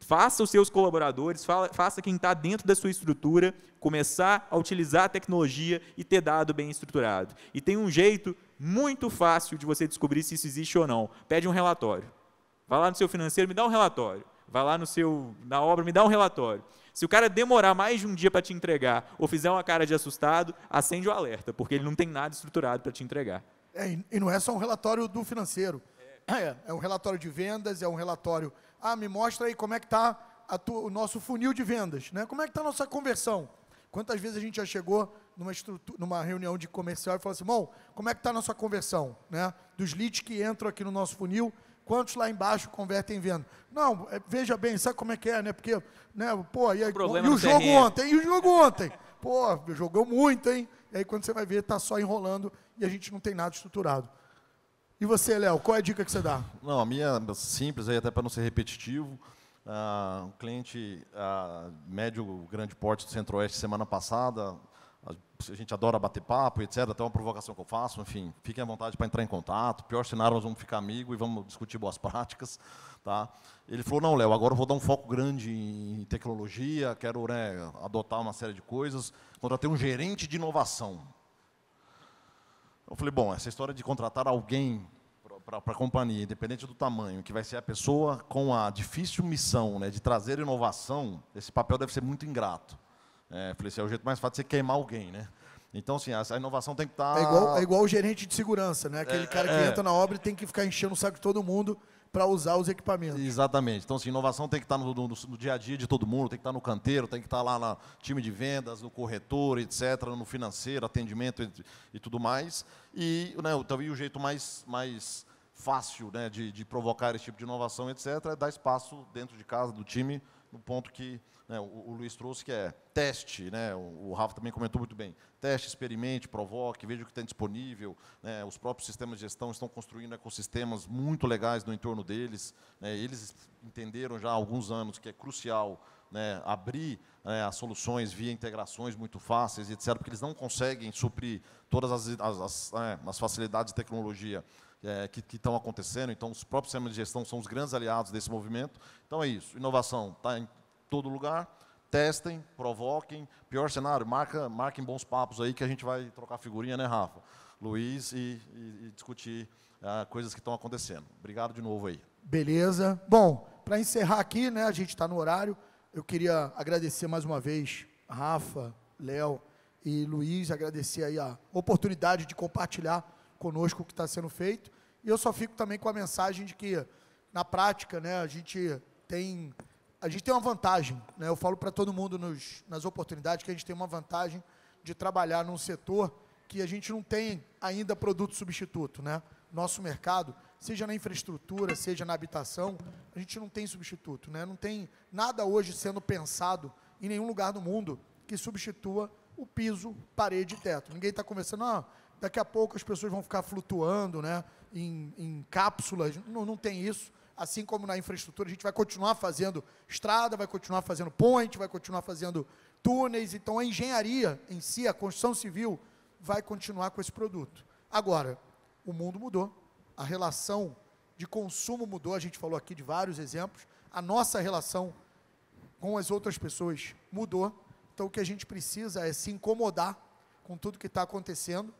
Faça os seus colaboradores, faça quem está dentro da sua estrutura começar a utilizar a tecnologia e ter dado bem estruturado. E tem um jeito muito fácil de você descobrir se isso existe ou não. Pede um relatório. Vai lá no seu financeiro, me dá um relatório. Vai lá no seu, na obra, me dá um relatório. Se o cara demorar mais de um dia para te entregar ou fizer uma cara de assustado, acende o alerta, porque ele não tem nada estruturado para te entregar. É, e não é só um relatório do financeiro. É um relatório de vendas, é um relatório... Ah, me mostra aí como é que está o nosso funil de vendas, né? Como é que está a nossa conversão? Quantas vezes a gente já chegou numa reunião de comercial e falou assim, bom, como é que está a nossa conversão, né? Dos leads que entram aqui no nosso funil, quantos lá embaixo convertem em venda? Não, veja bem, sabe como é que é, né? Porque, né, pô, aí, e o jogo ontem? E o jogo ontem? Pô, jogou muito, hein? E aí quando você vai ver, está só enrolando e a gente não tem nada estruturado. E você, Léo, qual é a dica que você dá? Não, a minha é simples, aí, até para não ser repetitivo. Um cliente médio, grande porte do Centro-Oeste, semana passada, a gente adora bater papo, etc. Até uma provocação que eu faço, enfim, fiquem à vontade para entrar em contato. Pior cenário, nós vamos ficar amigos e vamos discutir boas práticas. Tá? Ele falou, não, Léo, agora eu vou dar um foco grande em tecnologia, quero, né, adotar uma série de coisas. Contratei um gerente de inovação. Eu falei, bom, essa história de contratar alguém para a companhia, independente do tamanho, que vai ser a pessoa com a difícil missão, né, de trazer inovação, esse papel deve ser muito ingrato. É, falei, esse é o jeito mais fácil de você queimar alguém, né? Então, assim, a inovação tem que estar... É igual o gerente de segurança, né? Aquele cara que entra na obra e tem que ficar enchendo o saco de todo mundo para usar os equipamentos. Exatamente. Então, assim, inovação tem que estar no dia a dia de todo mundo, tem que estar no canteiro, tem que estar lá no time de vendas, no corretor, etc., no financeiro, atendimento e tudo mais. E, né, talvez o jeito mais fácil, né, de provocar esse tipo de inovação, etc., é dar espaço dentro de casa, do time, no ponto que, né, o Luiz trouxe, que é teste, né, o Rafa também comentou muito bem, teste, experimente, provoque, veja o que tem disponível, né, os próprios sistemas de gestão estão construindo ecossistemas muito legais no entorno deles, né, eles entenderam já há alguns anos que é crucial, né, abrir, né, as soluções via integrações muito fáceis, etc., porque eles não conseguem suprir todas as facilidades de tecnologia que estão acontecendo, então os próprios sistemas de gestão são os grandes aliados desse movimento. Então é isso, inovação está em todo lugar, testem, provoquem, pior cenário, marquem bons papos aí que a gente vai trocar figurinha, né, Rafa, Luiz, e discutir coisas que estão acontecendo. Obrigado de novo aí. Beleza. Bom, para encerrar aqui, né, a gente está no horário, eu queria agradecer mais uma vez Rafa, Léo e Luiz, agradecer aí a oportunidade de compartilhar conosco o que está sendo feito, e eu só fico também com a mensagem de que, na prática, né, a gente tem uma vantagem, né, eu falo para todo mundo nas oportunidades que a gente tem uma vantagem de trabalhar num setor que a gente não tem ainda produto substituto, né, nosso mercado, seja na infraestrutura, seja na habitação, a gente não tem substituto, né, não tem nada hoje sendo pensado em nenhum lugar do mundo que substitua o piso, parede e teto, ninguém está conversando, daqui a pouco as pessoas vão ficar flutuando, né, em cápsulas, não tem isso, assim como na infraestrutura, a gente vai continuar fazendo estrada, vai continuar fazendo ponte, vai continuar fazendo túneis, então a engenharia em si, a construção civil, vai continuar com esse produto. Agora, o mundo mudou, a relação de consumo mudou, a gente falou aqui de vários exemplos, a nossa relação com as outras pessoas mudou, então o que a gente precisa é se incomodar com tudo que está acontecendo,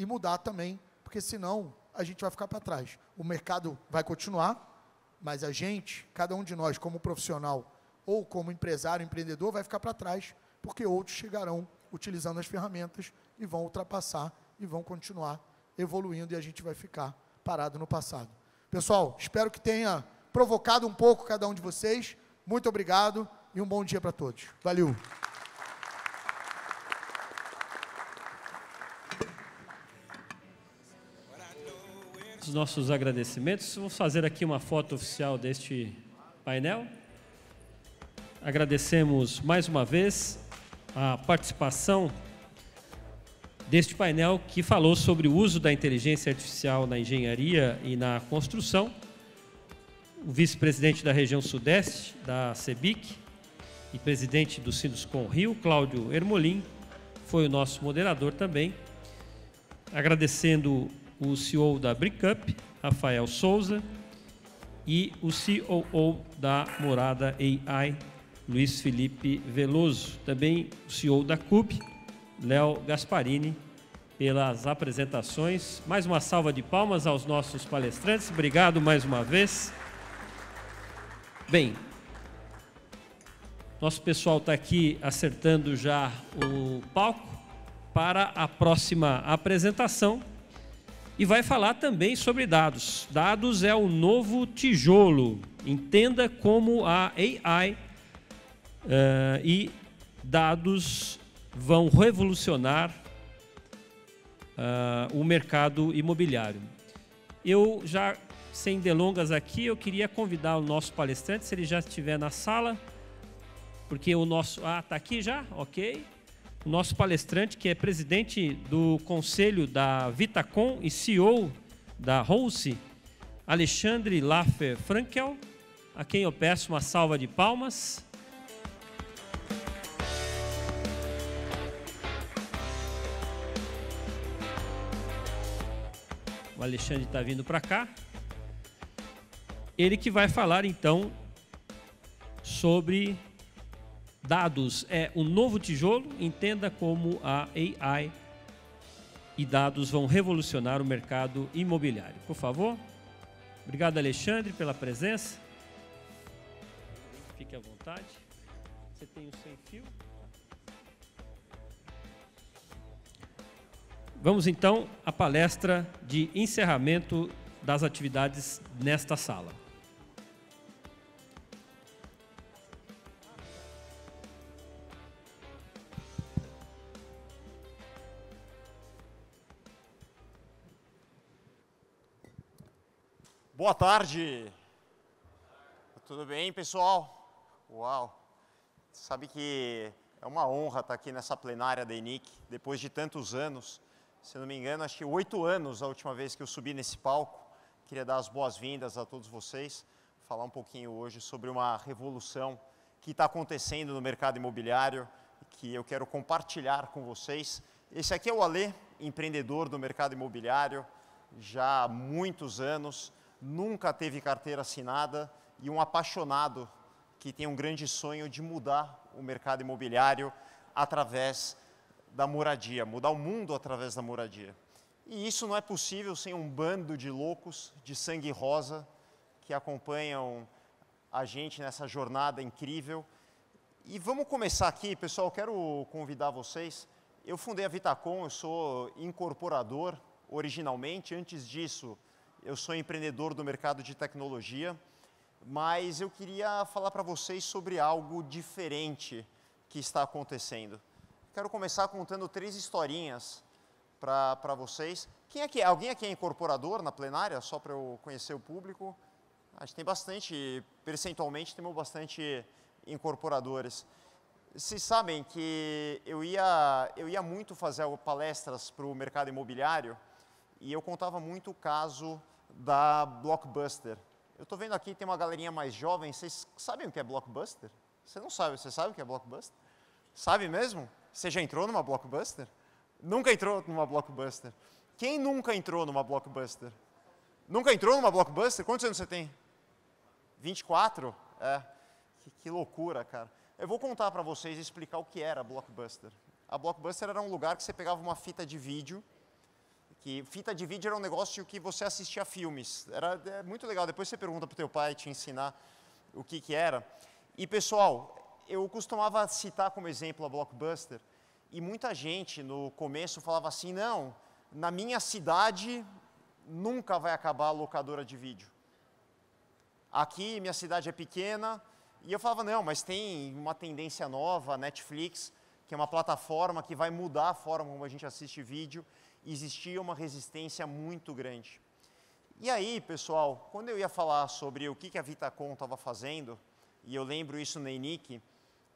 e mudar também, porque senão a gente vai ficar para trás. O mercado vai continuar, mas a gente, cada um de nós, como profissional ou como empresário, empreendedor, vai ficar para trás, porque outros chegarão utilizando as ferramentas e vão ultrapassar e vão continuar evoluindo e a gente vai ficar parado no passado. Pessoal, espero que tenha provocado um pouco cada um de vocês. Muito obrigado e um bom dia para todos. Valeu! Os nossos agradecimentos. Vamos fazer aqui uma foto oficial deste painel. Agradecemos mais uma vez a participação deste painel que falou sobre o uso da inteligência artificial na engenharia e na construção, o vice-presidente da região sudeste da CBIC e presidente do Sinduscon Rio, Cláudio Hermolin, foi o nosso moderador também, agradecendo o CEO da BrickUp, Rafael Souza, e o COO da Morada AI, Luiz Felipe Veloso, também o CEO da CUB, Léo Gasparini, pelas apresentações. Mais uma salva de palmas aos nossos palestrantes. Obrigado mais uma vez. Bem, nosso pessoal está aqui acertando já o palco para a próxima apresentação e vai falar também sobre dados. Dados é o novo tijolo. Entenda como a AI e dados vão revolucionar o mercado imobiliário. Eu já, sem delongas aqui, eu queria convidar o nosso palestrante, se ele já estiver na sala, porque o nosso... Ah, está aqui já? Ok. O nosso palestrante, que é presidente do Conselho da Vitacon e CEO da House, Alexandre Lafer Frankel, a quem eu peço uma salva de palmas. O Alexandre está vindo para cá. Ele que vai falar, então, sobre dados é um novo tijolo, entenda como a AI e dados vão revolucionar o mercado imobiliário. Por favor. Obrigado, Alexandre, pela presença. Fique à vontade. Você tem o sem fio. Vamos, então, à palestra de encerramento das atividades nesta sala. Boa tarde. Tudo bem, pessoal? Uau! Sabe que é uma honra estar aqui nessa plenária da ENIC, depois de tantos anos. Se não me engano, acho que 8 anos a última vez que eu subi nesse palco. Queria dar as boas-vindas a todos vocês, falar um pouquinho hoje sobre uma revolução que está acontecendo no mercado imobiliário, que eu quero compartilhar com vocês. Esse aqui é o Ale, empreendedor do mercado imobiliário, já há muitos anos. Nunca teve carteira assinada e um apaixonado que tem um grande sonho de mudar o mercado imobiliário através da moradia, mudar o mundo através da moradia. E isso não é possível sem um bando de loucos, de sangue rosa, que acompanham a gente nessa jornada incrível. E vamos começar aqui, pessoal, quero convidar vocês. Eu fundei a Vitacon, eu sou incorporador originalmente, antes disso... Eu sou empreendedor do mercado de tecnologia, mas eu queria falar para vocês sobre algo diferente que está acontecendo. Quero começar contando 3 historinhas para vocês. Quem é que é? Alguém aqui é incorporador na plenária, só para eu conhecer o público? Acho que tem bastante, percentualmente, temos bastante incorporadores. Vocês sabem que eu ia muito fazer palestras para o mercado imobiliário, e eu contava muito o caso da Blockbuster. Eu estou vendo aqui, tem uma galerinha mais jovem. Vocês sabem o que é Blockbuster? Você não sabe, você sabe o que é Blockbuster? Sabe mesmo? Você já entrou numa Blockbuster? Nunca entrou numa Blockbuster. Quem nunca entrou numa Blockbuster? Nunca entrou numa Blockbuster? Quantos anos você tem? 24? É. Que loucura, cara. Eu vou contar para vocês e explicar o que era a Blockbuster. A Blockbuster era um lugar que você pegava uma fita de vídeo, que fita de vídeo era um negócio que você assistia filmes. Era muito legal, depois você pergunta para o teu pai te ensinar o que era. E pessoal, eu costumava citar como exemplo a Blockbuster, e muita gente no começo falava assim, não, na minha cidade nunca vai acabar a locadora de vídeo. Aqui minha cidade é pequena, e eu falava, não, mas tem uma tendência nova, a Netflix, que é uma plataforma que vai mudar a forma como a gente assiste vídeo. Existia uma resistência muito grande. E aí, pessoal, quando eu ia falar sobre o que a Vitacon estava fazendo, e eu lembro isso na ENIC,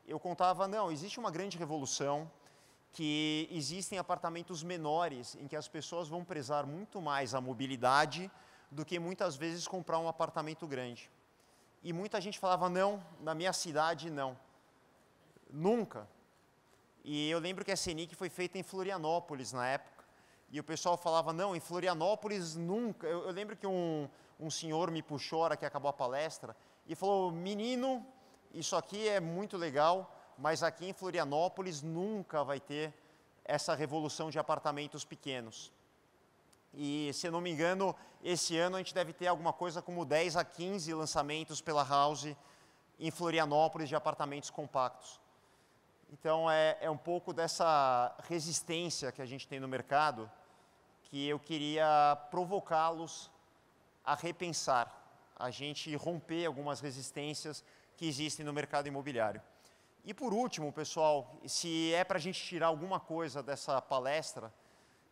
eu contava, não, existe uma grande revolução, que existem apartamentos menores em que as pessoas vão prezar muito mais a mobilidade do que muitas vezes comprar um apartamento grande. E muita gente falava, não, na minha cidade não. Nunca. E eu lembro que a ENIC foi feita em Florianópolis na época. E o pessoal falava, não, em Florianópolis nunca. Eu lembro que um senhor me puxou, que acabou a palestra, e falou, menino, isso aqui é muito legal, mas aqui em Florianópolis nunca vai ter essa revolução de apartamentos pequenos. E, se eu não me engano, esse ano a gente deve ter alguma coisa como 10 a 15 lançamentos pela House em Florianópolis de apartamentos compactos. Então, é um pouco dessa resistência que a gente tem no mercado que eu queria provocá-los a repensar, a gente romper algumas resistências que existem no mercado imobiliário. E por último, pessoal, se é para a gente tirar alguma coisa dessa palestra,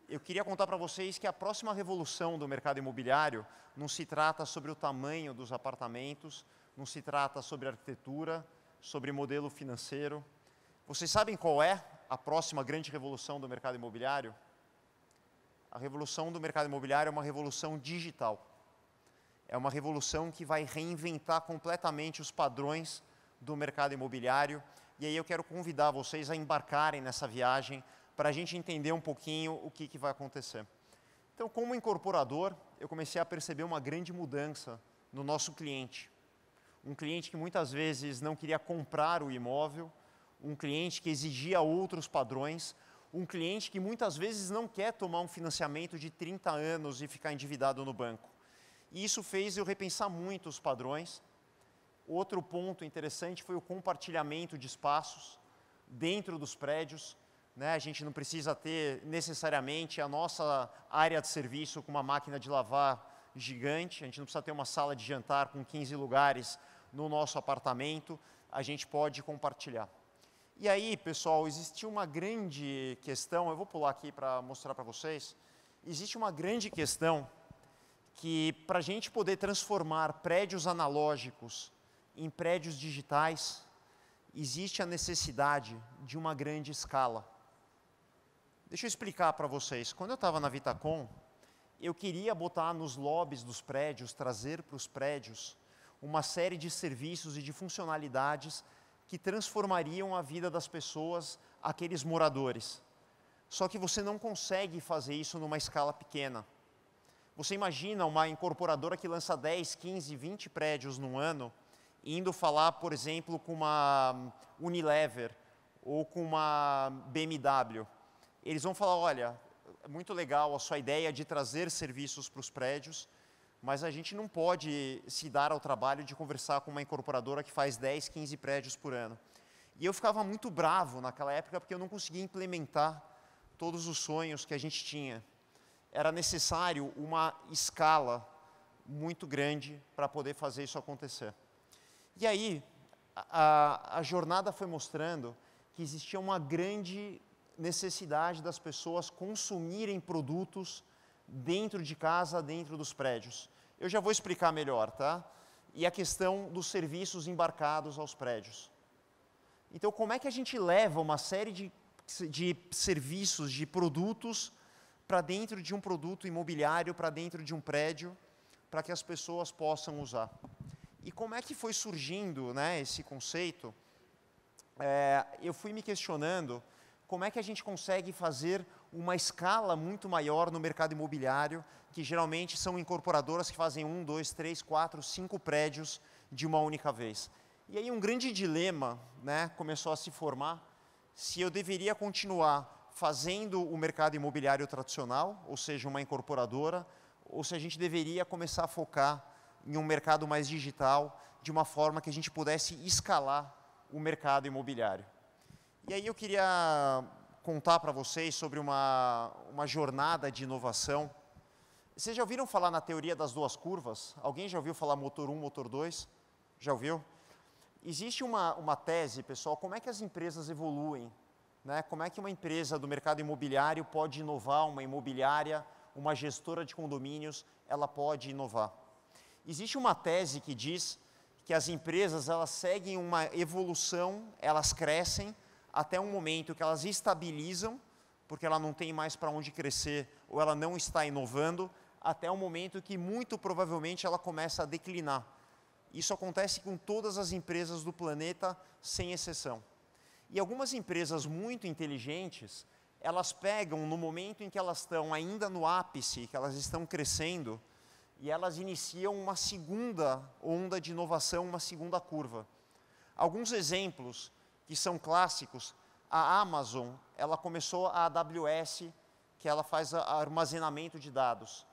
eu queria contar para vocês que a próxima revolução do mercado imobiliário não se trata sobre o tamanho dos apartamentos, não se trata sobre arquitetura, sobre modelo financeiro. Vocês sabem qual é a próxima grande revolução do mercado imobiliário? A revolução do mercado imobiliário é uma revolução digital. É uma revolução que vai reinventar completamente os padrões do mercado imobiliário. E aí eu quero convidar vocês a embarcarem nessa viagem para a gente entender um pouquinho o que vai acontecer. Então, como incorporador, eu comecei a perceber uma grande mudança no nosso cliente. Um cliente que muitas vezes não queria comprar o imóvel, um cliente que exigia outros padrões, um cliente que muitas vezes não quer tomar um financiamento de 30 anos e ficar endividado no banco. E isso fez eu repensar muito os padrões. Outro ponto interessante foi o compartilhamento de espaços dentro dos prédios. Né? A gente não precisa ter necessariamente a nossa área de serviço com uma máquina de lavar gigante, a gente não precisa ter uma sala de jantar com 15 lugares no nosso apartamento, a gente pode compartilhar. E aí, pessoal, existe uma grande questão, eu vou pular aqui para mostrar para vocês, existe uma grande questão que para a gente poder transformar prédios analógicos em prédios digitais, existe a necessidade de uma grande escala. Deixa eu explicar para vocês. Quando eu estava na Vitacon, eu queria botar nos lobbies dos prédios, trazer para os prédios, uma série de serviços e de funcionalidades que transformariam a vida das pessoas, aqueles moradores. Só que você não consegue fazer isso numa escala pequena. Você imagina uma incorporadora que lança 10, 15, 20 prédios num ano, indo falar, por exemplo, com uma Unilever ou com uma BMW. Eles vão falar, olha, é muito legal a sua ideia de trazer serviços para os prédios, mas a gente não pode se dar ao trabalho de conversar com uma incorporadora que faz 10, 15 prédios por ano. E eu ficava muito bravo naquela época porque eu não conseguia implementar todos os sonhos que a gente tinha. Era necessário uma escala muito grande para poder fazer isso acontecer. E aí, a jornada foi mostrando que existia uma grande necessidade das pessoas consumirem produtos dentro de casa, dentro dos prédios. Eu já vou explicar melhor, tá? E a questão dos serviços embarcados aos prédios. Então, como é que a gente leva uma série de serviços, de produtos, para dentro de um produto imobiliário, para dentro de um prédio, para que as pessoas possam usar? E como é que foi surgindo, né, esse conceito? Eu fui me questionando como é que a gente consegue fazer uma escala muito maior no mercado imobiliário, que geralmente são incorporadoras que fazem 1, 2, 3, 4, 5 prédios de uma única vez. E aí um grande dilema, né, começou a se formar, se eu deveria continuar fazendo o mercado imobiliário tradicional, ou seja, uma incorporadora, ou se a gente deveria começar a focar em um mercado mais digital, de uma forma que a gente pudesse escalar o mercado imobiliário. E aí eu queria contar para vocês sobre uma jornada de inovação. Vocês já ouviram falar na teoria das duas curvas? Alguém já ouviu falar motor 1, motor 2? Já ouviu? Existe uma tese, pessoal, como é que as empresas evoluem? Né? Como é que uma empresa do mercado imobiliário pode inovar, uma imobiliária, uma gestora de condomínios, ela pode inovar? Existe uma tese que diz que as empresas elas seguem uma evolução, elas crescem até um momento que elas estabilizam, porque ela não tem mais para onde crescer ou ela não está inovando, até um momento que muito provavelmente ela começa a declinar. Isso acontece com todas as empresas do planeta, sem exceção. E algumas empresas muito inteligentes, elas pegam no momento em que elas estão ainda no ápice, que elas estão crescendo, e elas iniciam uma segunda onda de inovação, uma segunda curva. Alguns exemplos que são clássicos, a Amazon, ela começou a AWS, que ela faz armazenamento de dados.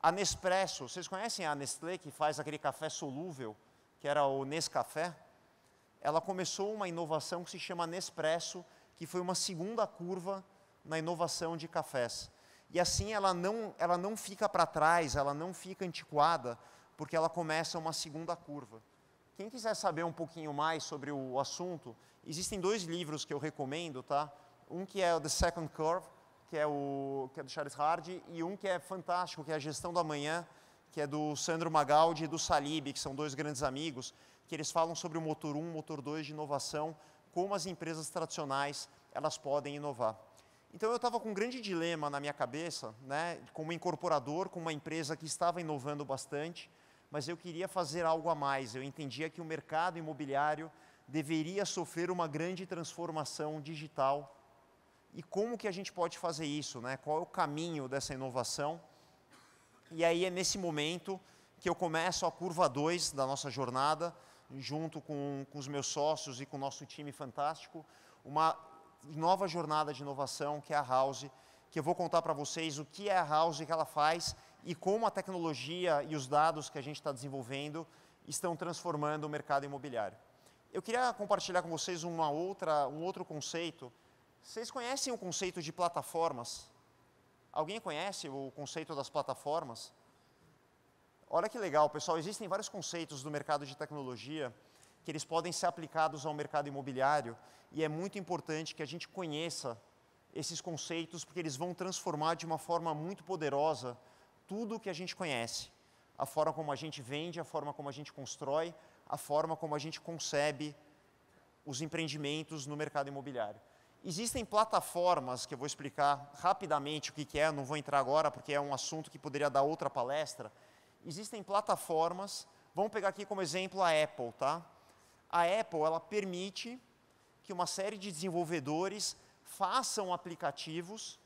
A Nespresso, vocês conhecem a Nestlé, que faz aquele café solúvel, que era o Nescafé? Ela começou uma inovação que se chama Nespresso, que foi uma segunda curva na inovação de cafés. E assim ela não fica para trás, ela não fica antiquada, porque ela começa uma segunda curva. Quem quiser saber um pouquinho mais sobre o assunto, existem dois livros que eu recomendo, tá? Um que é o The Second Curve, que é do Charles Hardy, e um que é fantástico, que é A Gestão do Amanhã, que é do Sandro Magaldi e do Salib, que são dois grandes amigos, que eles falam sobre o motor 1, motor 2 de inovação, como as empresas tradicionais elas podem inovar. Então eu estava com um grande dilema na minha cabeça, né, como incorporador, com uma empresa que estava inovando bastante, mas eu queria fazer algo a mais. Eu entendia que o mercado imobiliário deveria sofrer uma grande transformação digital. E como que a gente pode fazer isso, né? Qual é o caminho dessa inovação? E aí é nesse momento que eu começo a curva 2 da nossa jornada, junto com os meus sócios e com o nosso time fantástico, uma nova jornada de inovação que é a House, que eu vou contar para vocês o que é a House, o que ela faz e como a tecnologia e os dados que a gente está desenvolvendo estão transformando o mercado imobiliário. Eu queria compartilhar com vocês um outro conceito. Vocês conhecem o conceito de plataformas? Alguém conhece o conceito das plataformas? Olha que legal, pessoal. Existem vários conceitos do mercado de tecnologia que eles podem ser aplicados ao mercado imobiliário e é muito importante que a gente conheça esses conceitos porque eles vão transformar de uma forma muito poderosa tudo o que a gente conhece. A forma como a gente vende, a forma como a gente constrói, a forma como a gente concebe os empreendimentos no mercado imobiliário. Existem plataformas, que eu vou explicar rapidamente o que é, não vou entrar agora porque é um assunto que poderia dar outra palestra. Existem plataformas, vamos pegar aqui como exemplo a Apple, tá? A Apple, ela permite que uma série de desenvolvedores façam aplicativos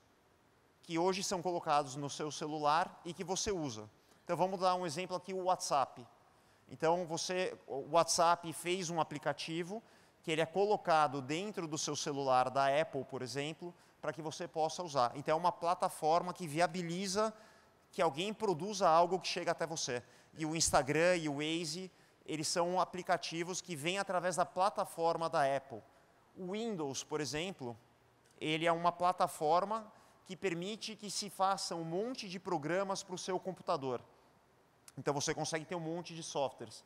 que hoje são colocados no seu celular e que você usa. Então vamos dar um exemplo aqui, o WhatsApp. Então o WhatsApp fez um aplicativo que ele é colocado dentro do seu celular da Apple, por exemplo, para que você possa usar. Então, é uma plataforma que viabiliza que alguém produza algo que chega até você. E o Instagram e o Waze, eles são aplicativos que vêm através da plataforma da Apple. O Windows, por exemplo, ele é uma plataforma que permite que se faça um monte de programas para o seu computador. Então, você consegue ter um monte de softwares.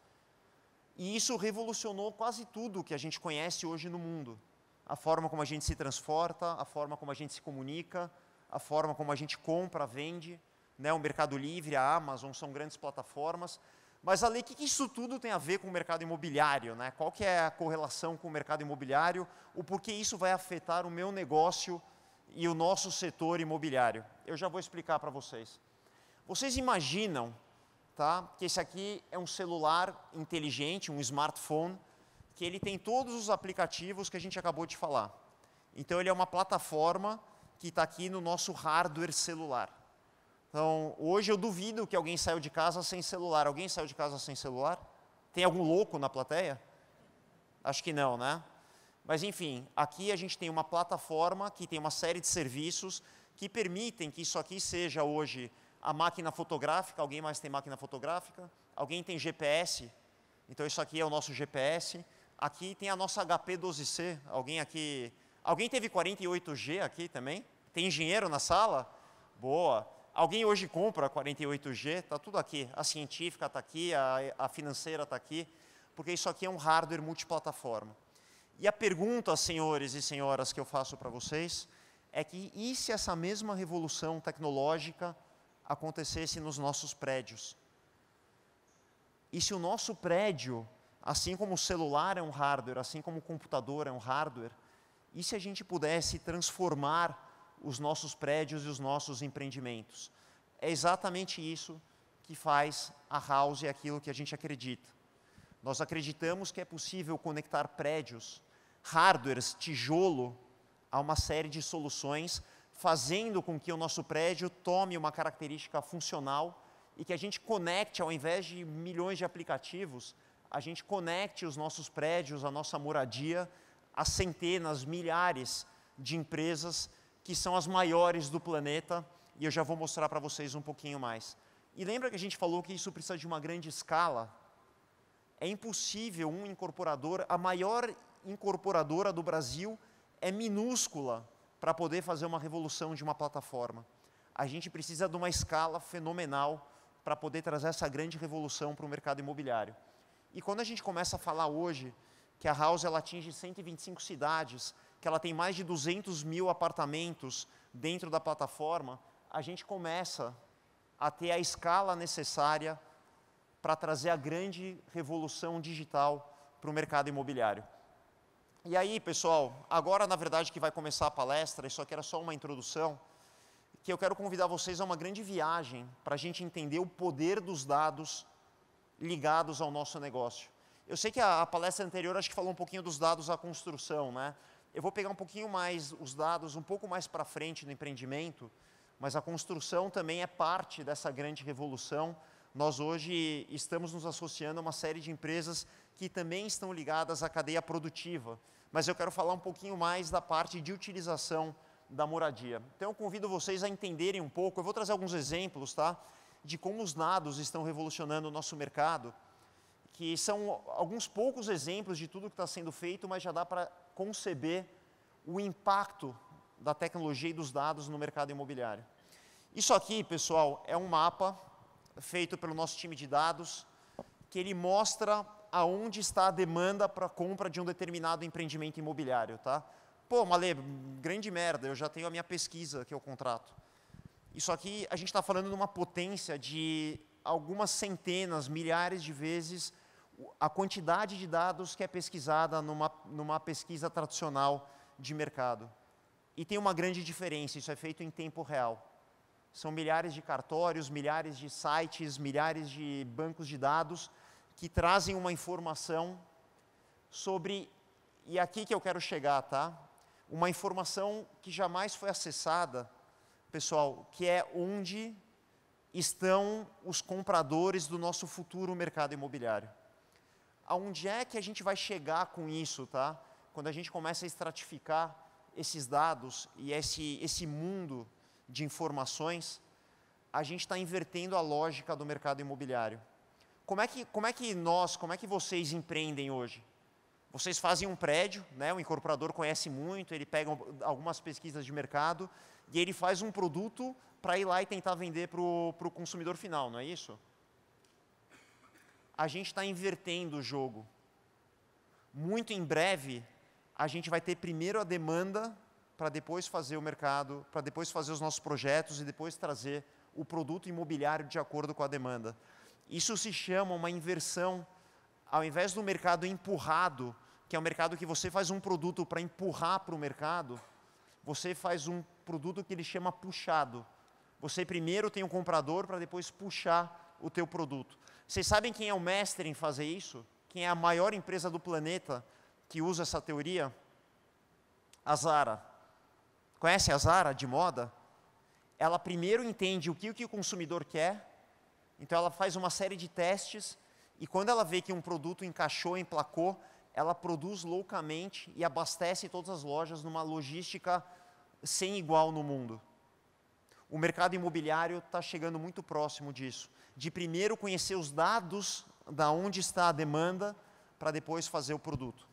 E isso revolucionou quase tudo que a gente conhece hoje no mundo. A forma como a gente se transporta, a forma como a gente se comunica, a forma como a gente compra, vende, né? O Mercado Livre, a Amazon, são grandes plataformas. Mas, Ale, o que isso tudo tem a ver com o mercado imobiliário, né? Qual que é a correlação com o mercado imobiliário? O porquê isso vai afetar o meu negócio e o nosso setor imobiliário? Eu já vou explicar para vocês. Vocês imaginam, tá? Que esse aqui é um celular inteligente, um smartphone, que ele tem todos os aplicativos que a gente acabou de falar. Então, ele é uma plataforma que está aqui no nosso hardware celular. Então, hoje eu duvido que alguém saiu de casa sem celular. Alguém saiu de casa sem celular? Tem algum louco na plateia? Acho que não, né? Mas, enfim, aqui a gente tem uma plataforma que tem uma série de serviços que permitem que isso aqui seja hoje a máquina fotográfica, alguém mais tem máquina fotográfica? Alguém tem GPS? Então, isso aqui é o nosso GPS. Aqui tem a nossa HP12C. Alguém aqui... Alguém teve 48G aqui também? Tem engenheiro na sala? Boa. Alguém hoje compra 48G? Está tudo aqui. A científica está aqui, a financeira está aqui, porque isso aqui é um hardware multiplataforma. E a pergunta, senhores e senhoras, que eu faço para vocês é que, e se essa mesma revolução tecnológica acontecesse nos nossos prédios? E se o nosso prédio, assim como o celular é um hardware, assim como o computador é um hardware, E se a gente pudesse transformar os nossos prédios e os nossos empreendimentos? É exatamente isso que faz a House, aquilo que a gente acredita. Nós acreditamos que é possível conectar prédios, hardwares, tijolo, a uma série de soluções, fazendo com que o nosso prédio tome uma característica funcional e que a gente conecte, ao invés de milhões de aplicativos, a gente conecte os nossos prédios, a nossa moradia, a centenas, milhares de empresas que são as maiores do planeta, e eu já vou mostrar para vocês um pouquinho mais. E lembra que a gente falou que isso precisa de uma grande escala? É impossível um incorporador, a maior incorporadora do Brasil é minúscula para poder fazer uma revolução de uma plataforma. A gente precisa de uma escala fenomenal para poder trazer essa grande revolução para o mercado imobiliário. E quando a gente começa a falar hoje que a House ela atinge 125 cidades, que ela tem mais de 200 mil apartamentos dentro da plataforma, a gente começa a ter a escala necessária para trazer a grande revolução digital para o mercado imobiliário. E aí, pessoal, agora, na verdade, que vai começar a palestra, isso aqui era só uma introdução, que eu quero convidar vocês a uma grande viagem para a gente entender o poder dos dados ligados ao nosso negócio. Eu sei que a palestra anterior acho que falou um pouquinho dos dados à construção, né? Eu vou pegar um pouquinho mais os dados, um pouco mais para frente no empreendimento, mas a construção também é parte dessa grande revolução. Nós hoje estamos nos associando a uma série de empresas que também estão ligadas à cadeia produtiva, mas eu quero falar um pouquinho mais da parte de utilização da moradia. Então eu convido vocês a entenderem um pouco, eu vou trazer alguns exemplos, tá, de como os dados estão revolucionando o nosso mercado, que são alguns poucos exemplos de tudo que está sendo feito, mas já dá para conceber o impacto da tecnologia e dos dados no mercado imobiliário. Isso aqui, pessoal, é um mapa feito pelo nosso time de dados, que ele mostra aonde está a demanda para a compra de um determinado empreendimento imobiliário, tá? Pô, Malê, grande merda, eu já tenho a minha pesquisa que eu contrato. Isso aqui, a gente está falando de uma potência de algumas centenas, milhares de vezes a quantidade de dados que é pesquisada numa pesquisa tradicional de mercado. E tem uma grande diferença, isso é feito em tempo real. São milhares de cartórios, milhares de sites, milhares de bancos de dados que trazem uma informação sobre, e aqui que eu quero chegar, tá? Uma informação que jamais foi acessada, pessoal, que é onde estão os compradores do nosso futuro mercado imobiliário. Aonde é que a gente vai chegar com isso, tá? Quando a gente começa a estratificar esses dados e esse mundo de informações, a gente está invertendo a lógica do mercado imobiliário. Como é que vocês empreendem hoje? Vocês fazem um prédio, né? O incorporador conhece muito, ele pega algumas pesquisas de mercado e ele faz um produto para ir lá e tentar vender para o consumidor final, não é isso? A gente está invertendo o jogo. Muito em breve, a gente vai ter primeiro a demanda para depois fazer o mercado, para depois fazer os nossos projetos e depois trazer o produto imobiliário de acordo com a demanda. Isso se chama uma inversão, ao invés do mercado empurrado, que é um mercado que você faz um produto para empurrar para o mercado, você faz um produto que ele chama puxado. Você primeiro tem um comprador para depois puxar o teu produto. Vocês sabem quem é o mestre em fazer isso? Quem é a maior empresa do planeta que usa essa teoria? A Zara. Conhece a Zara de moda? Ela primeiro entende o que o consumidor quer, então ela faz uma série de testes e quando ela vê que um produto encaixou, emplacou, ela produz loucamente e abastece todas as lojas numa logística sem igual no mundo. O mercado imobiliário está chegando muito próximo disso, de primeiro conhecer os dados da onde está a demanda para depois fazer o produto.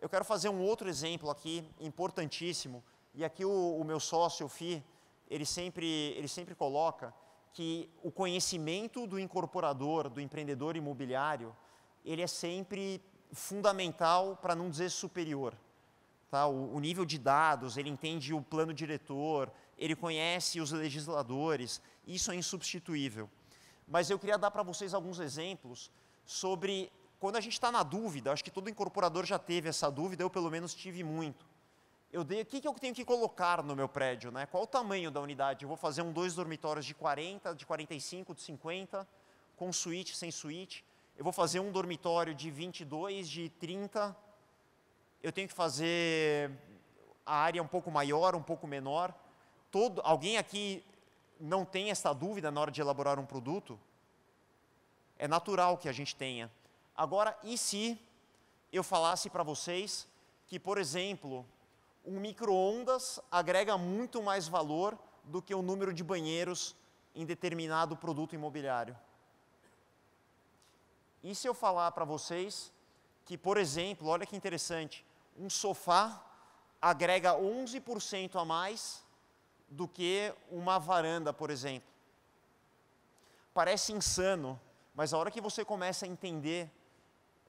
Eu quero fazer um outro exemplo aqui, importantíssimo. E aqui o meu sócio, o Fi, ele sempre coloca que o conhecimento do incorporador, do empreendedor imobiliário, ele é sempre fundamental, para não dizer superior. Tá? O nível de dados, ele entende o plano diretor, ele conhece os legisladores, isso é insubstituível. Mas eu queria dar para vocês alguns exemplos sobre quando a gente está na dúvida, acho que todo incorporador já teve essa dúvida, eu pelo menos tive muito. eu dei, o que, que eu tenho que colocar no meu prédio, né? Qual o tamanho da unidade? Eu vou fazer um 2 dormitórios de 40, de 45, de 50, com suíte, sem suíte. Eu vou fazer um dormitório de 22, de 30. Eu tenho que fazer a área um pouco maior, um pouco menor. Alguém aqui não tem essa dúvida na hora de elaborar um produto? É natural que a gente tenha. Agora, e se eu falasse para vocês que, por exemplo, um micro-ondas agrega muito mais valor do que o número de banheiros em determinado produto imobiliário? E se eu falar para vocês que, por exemplo, olha que interessante, um sofá agrega 11% a mais do que uma varanda, por exemplo? Parece insano, mas a hora que você começa a entender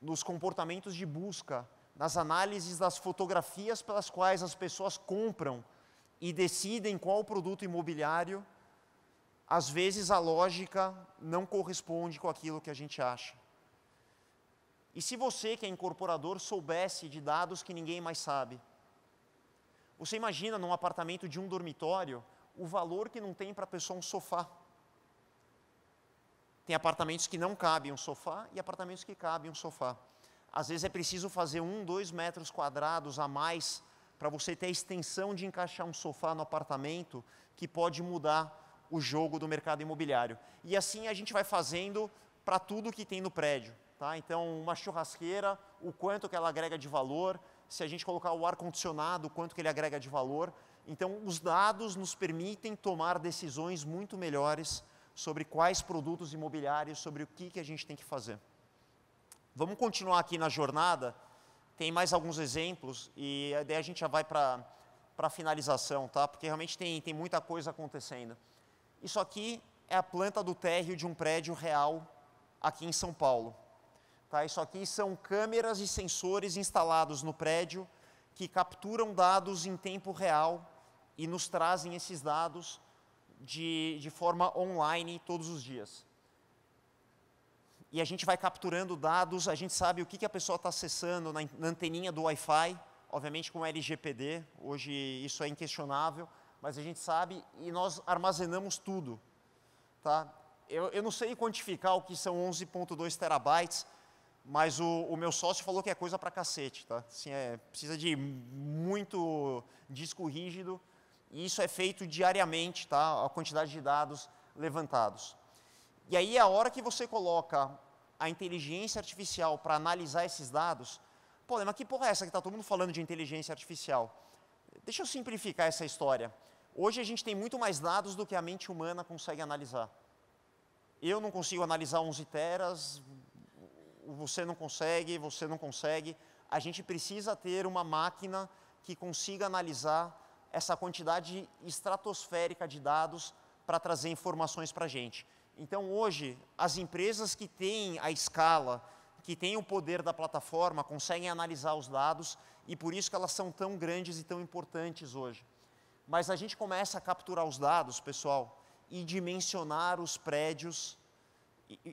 nos comportamentos de busca, nas análises das fotografias pelas quais as pessoas compram e decidem qual produto imobiliário, às vezes a lógica não corresponde com aquilo que a gente acha. E se você, que é incorporador, soubesse de dados que ninguém mais sabe? Você imagina num apartamento de um dormitório o valor que não tem para a pessoa um sofá. Tem apartamentos que não cabem um sofá e apartamentos que cabem um sofá. Às vezes é preciso fazer 1, 2 metros quadrados a mais para você ter a extensão de encaixar um sofá no apartamento, que pode mudar o jogo do mercado imobiliário. E assim a gente vai fazendo para tudo que tem no prédio. Tá? Então, uma churrasqueira, o quanto que ela agrega de valor. Se a gente colocar o ar-condicionado, o quanto que ele agrega de valor. Então, os dados nos permitem tomar decisões muito melhores sobre quais produtos imobiliários, sobre o que a gente tem que fazer. Vamos continuar aqui na jornada. Tem mais alguns exemplos e daí a gente já vai para a finalização, tá? Porque realmente tem muita coisa acontecendo. Isso aqui é a planta do térreo de um prédio real aqui em São Paulo. Tá, isso aqui são câmeras e sensores instalados no prédio que capturam dados em tempo real e nos trazem esses dados de forma online todos os dias. E a gente vai capturando dados, a gente sabe o que a pessoa está acessando na anteninha do Wi-Fi, obviamente com LGPD, hoje isso é inquestionável, mas a gente sabe e nós armazenamos tudo. Tá? Eu não sei quantificar o que são 11,2 terabytes, mas o meu sócio falou que é coisa pra cacete, tá? Assim, precisa de muito disco rígido e isso é feito diariamente, tá? A quantidade de dados levantados. E aí a hora que você coloca a inteligência artificial para analisar esses dados, pô, mas que porra é essa que tá todo mundo falando de inteligência artificial? Deixa eu simplificar essa história. Hoje a gente tem muito mais dados do que a mente humana consegue analisar. Eu não consigo analisar 11 teras... Você não consegue. A gente precisa ter uma máquina que consiga analisar essa quantidade estratosférica de dados para trazer informações para a gente. Então, hoje, as empresas que têm a escala, que têm o poder da plataforma, conseguem analisar os dados e por isso que elas são tão grandes e tão importantes hoje. Mas a gente começa a capturar os dados, pessoal, e dimensionar os prédios.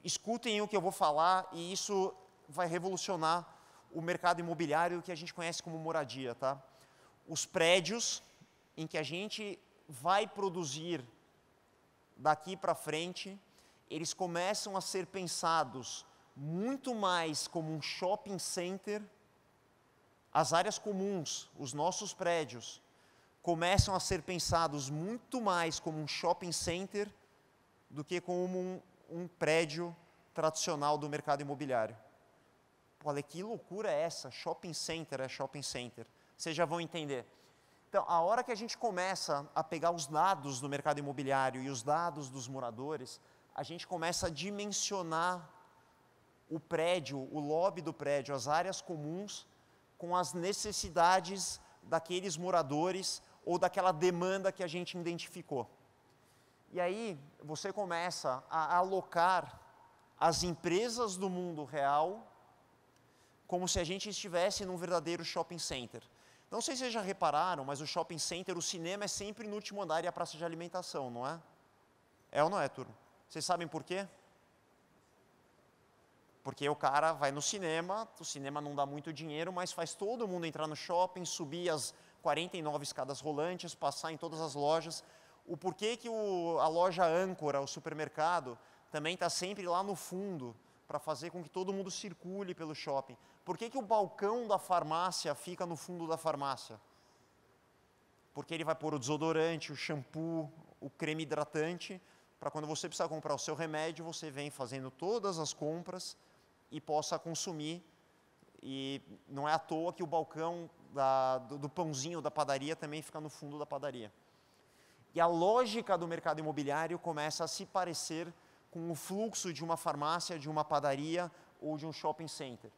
Escutem o que eu vou falar e isso vai revolucionar o mercado imobiliário que a gente conhece como moradia, tá? Os prédios em que a gente vai produzir daqui para frente, eles começam a ser pensados muito mais como um shopping center. As áreas comuns, os nossos prédios, começam a ser pensados muito mais como um shopping center do que como um prédio tradicional do mercado imobiliário. Olha, que loucura é essa? Shopping center é shopping center. Vocês já vão entender. Então, a hora que a gente começa a pegar os dados do mercado imobiliário e os dados dos moradores, a gente começa a dimensionar o prédio, o lobby do prédio, as áreas comuns, com as necessidades daqueles moradores ou daquela demanda que a gente identificou. E aí você começa a alocar as empresas do mundo real como se a gente estivesse num verdadeiro shopping center. Não sei se vocês já repararam, mas o shopping center, o cinema é sempre no último andar e a praça de alimentação, não é? É ou não é, turma? Vocês sabem por quê? Porque o cara vai no cinema, o cinema não dá muito dinheiro, mas faz todo mundo entrar no shopping, subir as 49 escadas rolantes, passar em todas as lojas. O porquê que a loja âncora, o supermercado, também está sempre lá no fundo para fazer com que todo mundo circule pelo shopping. Por que que o balcão da farmácia fica no fundo da farmácia? Porque ele vai pôr o desodorante, o shampoo, o creme hidratante, para quando você precisar comprar o seu remédio, você vem fazendo todas as compras e possa consumir. E não é à toa que o balcão do pãozinho da padaria também fica no fundo da padaria. E a lógica do mercado imobiliário começa a se parecer com o fluxo de uma farmácia, de uma padaria ou de um shopping center.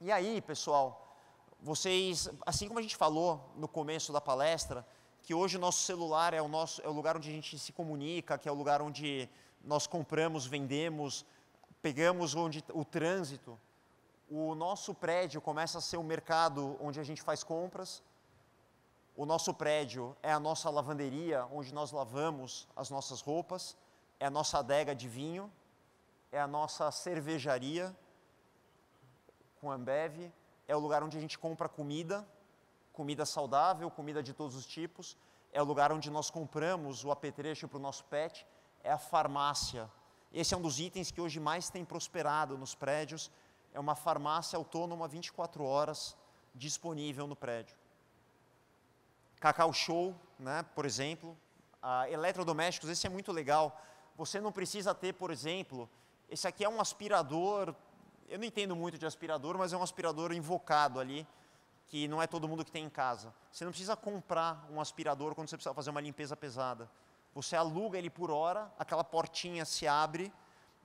E aí, pessoal, vocês, assim como a gente falou no começo da palestra, que hoje o nosso celular é o lugar onde a gente se comunica, que é o lugar onde nós compramos, vendemos, pegamos o trânsito, o nosso prédio começa a ser um mercado onde a gente faz compras, o nosso prédio é a nossa lavanderia, onde nós lavamos as nossas roupas, é a nossa adega de vinho, é a nossa cervejaria com Ambev, é o lugar onde a gente compra comida, comida saudável, comida de todos os tipos, é o lugar onde nós compramos o apetrecho para o nosso pet, é a farmácia. Esse é um dos itens que hoje mais tem prosperado nos prédios, é uma farmácia autônoma 24 horas disponível no prédio. Cacau Show, né, por exemplo, eletrodomésticos, esse é muito legal. Você não precisa ter, por exemplo, esse aqui é um aspirador, eu não entendo muito de aspirador, mas é um aspirador invocado ali, que não é todo mundo que tem em casa. Você não precisa comprar um aspirador quando você precisa fazer uma limpeza pesada. Você aluga ele por hora, aquela portinha se abre,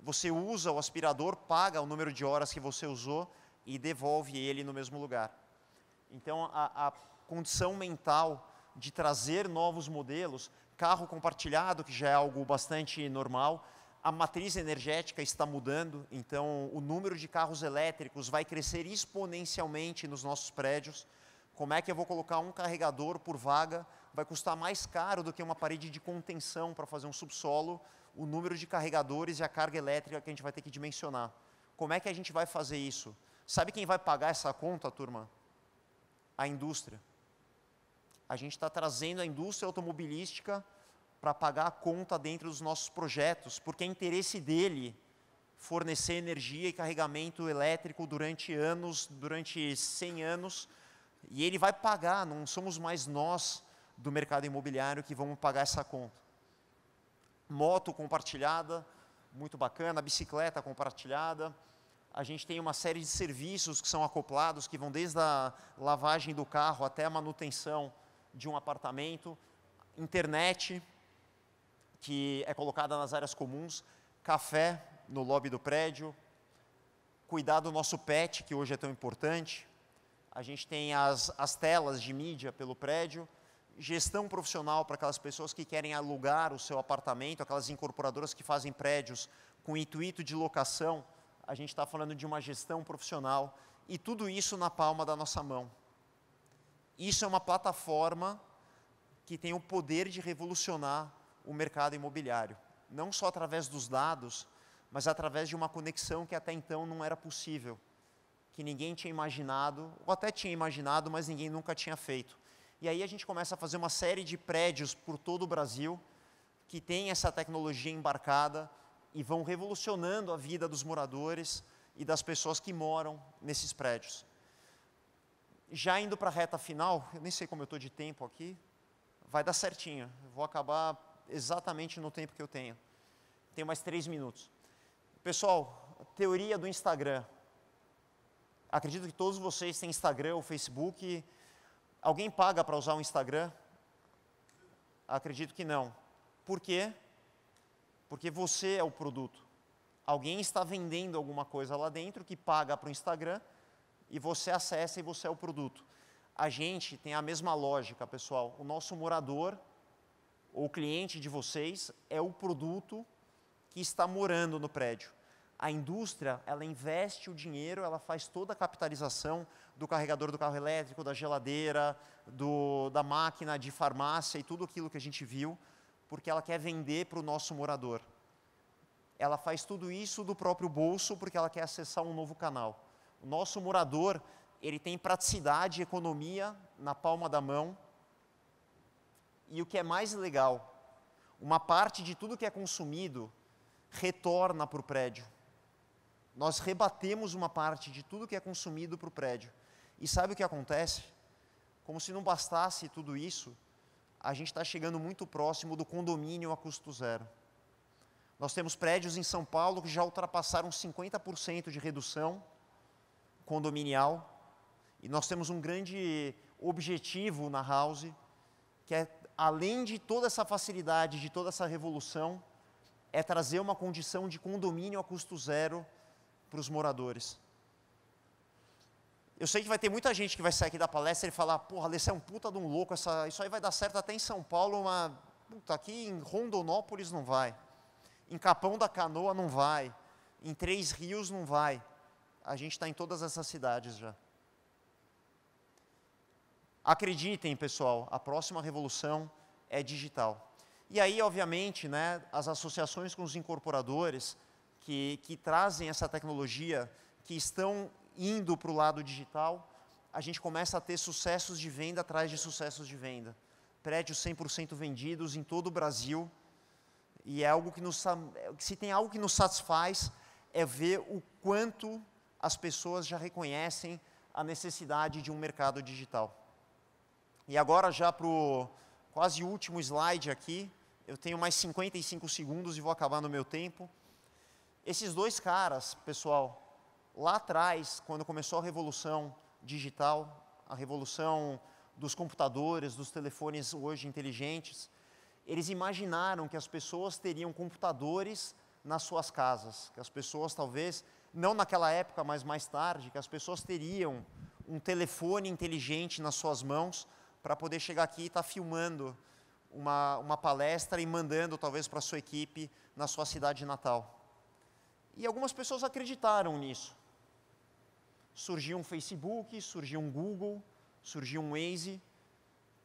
você usa o aspirador, paga o número de horas que você usou e devolve ele no mesmo lugar. Então, a condição mental de trazer novos modelos, carro compartilhado, que já é algo bastante normal, a matriz energética está mudando, então o número de carros elétricos vai crescer exponencialmente nos nossos prédios. Como é que eu vou colocar um carregador por vaga? Vai custar mais caro do que uma parede de contenção para fazer um subsolo, o número de carregadores e a carga elétrica que a gente vai ter que dimensionar. Como é que a gente vai fazer isso? Sabe quem vai pagar essa conta, turma? A indústria. A gente está trazendo a indústria automobilística para pagar a conta dentro dos nossos projetos, porque é interesse dele fornecer energia e carregamento elétrico durante anos, durante 100 anos, e ele vai pagar, não somos mais nós do mercado imobiliário que vamos pagar essa conta. Moto compartilhada, muito bacana, bicicleta compartilhada, a gente tem uma série de serviços que são acoplados, que vão desde a lavagem do carro até a manutenção de um apartamento, internet, que é colocada nas áreas comuns, café no lobby do prédio, cuidar do nosso pet, que hoje é tão importante, a gente tem as telas de mídia pelo prédio, gestão profissional para aquelas pessoas que querem alugar o seu apartamento, aquelas incorporadoras que fazem prédios com intuito de locação, a gente está falando de uma gestão profissional, e tudo isso na palma da nossa mão. Isso é uma plataforma que tem o poder de revolucionar o mercado imobiliário, não só através dos dados, mas através de uma conexão que até então não era possível, que ninguém tinha imaginado, ou até tinha imaginado, mas ninguém nunca tinha feito. E aí a gente começa a fazer uma série de prédios por todo o Brasil, que tem essa tecnologia embarcada e vão revolucionando a vida dos moradores e das pessoas que moram nesses prédios. Já indo para a reta final, eu nem sei como eu estou de tempo aqui, vai dar certinho, eu vou acabar exatamente no tempo que eu tenho. Tenho mais 3 minutos. Pessoal, teoria do Instagram. Acredito que todos vocês têm Instagram ou Facebook. Alguém paga para usar o Instagram? Acredito que não. Por quê? Porque você é o produto. Alguém está vendendo alguma coisa lá dentro que paga para o Instagram e você acessa e você é o produto. A gente tem a mesma lógica, pessoal. O nosso morador, o cliente de vocês, é o produto que está morando no prédio. A indústria, ela investe o dinheiro, ela faz toda a capitalização do carregador do carro elétrico, da geladeira, da máquina de farmácia e tudo aquilo que a gente viu, porque ela quer vender para o nosso morador. Ela faz tudo isso do próprio bolso porque ela quer acessar um novo canal. O nosso morador ele tem praticidade e economia na palma da mão. E o que é mais legal, uma parte de tudo que é consumido retorna para o prédio. Nós rebatemos uma parte de tudo que é consumido para o prédio. E sabe o que acontece? Como se não bastasse tudo isso, a gente está chegando muito próximo do condomínio a custo zero. Nós temos prédios em São Paulo que já ultrapassaram 50% de redução condominial. E nós temos um grande objetivo na House, que é, além de toda essa facilidade, de toda essa revolução, é trazer uma condição de condomínio a custo zero para os moradores. Eu sei que vai ter muita gente que vai sair aqui da palestra e falar, porra, Alê, você é um puta de um louco, isso aí vai dar certo até em São Paulo, mas puta, aqui em Rondonópolis não vai, em Capão da Canoa não vai, em Três Rios não vai. A gente está em todas essas cidades já. Acreditem, pessoal, a próxima revolução é digital. E aí, obviamente, né, as associações com os incorporadores que trazem essa tecnologia, que estão indo para o lado digital, a gente começa a ter sucessos de venda atrás de sucessos de venda. Prédios 100% vendidos em todo o Brasil. E é algo que nos, se tem algo que nos satisfaz, é ver o quanto as pessoas já reconhecem a necessidade de um mercado digital. E agora, já para o quase último slide aqui, eu tenho mais 55 segundos e vou acabar no meu tempo. Esses dois caras, pessoal, lá atrás, quando começou a revolução digital, a revolução dos computadores, dos telefones hoje inteligentes, eles imaginaram que as pessoas teriam computadores nas suas casas, que as pessoas talvez, não naquela época, mas mais tarde, que as pessoas teriam um telefone inteligente nas suas mãos para poder chegar aqui e estar filmando uma palestra e mandando talvez para a sua equipe na sua cidade natal. E algumas pessoas acreditaram nisso. Surgiu um Facebook, surgiu um Google, surgiu um Waze,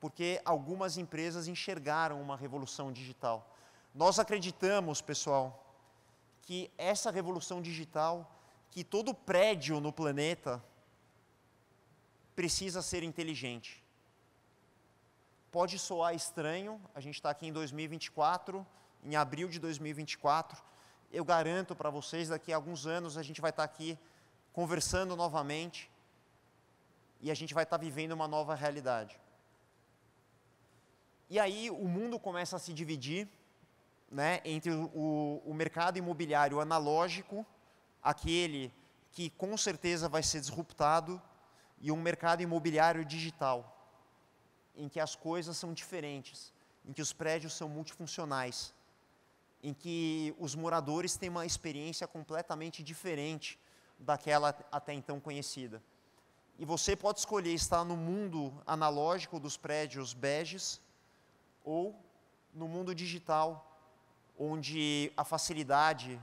porque algumas empresas enxergaram uma revolução digital. Nós acreditamos, pessoal, que essa revolução digital, que todo prédio no planeta precisa ser inteligente. Pode soar estranho, a gente está aqui em 2024, em abril de 2024, eu garanto para vocês, daqui a alguns anos a gente vai estar aqui conversando novamente e a gente vai estar vivendo uma nova realidade. E aí o mundo começa a se dividir, né, entre o mercado imobiliário analógico, aquele que com certeza vai ser disruptado, e um mercado imobiliário digital, em que as coisas são diferentes, em que os prédios são multifuncionais, em que os moradores têm uma experiência completamente diferente daquela até então conhecida. E você pode escolher estar no mundo analógico dos prédios beges ou no mundo digital, onde a facilidade,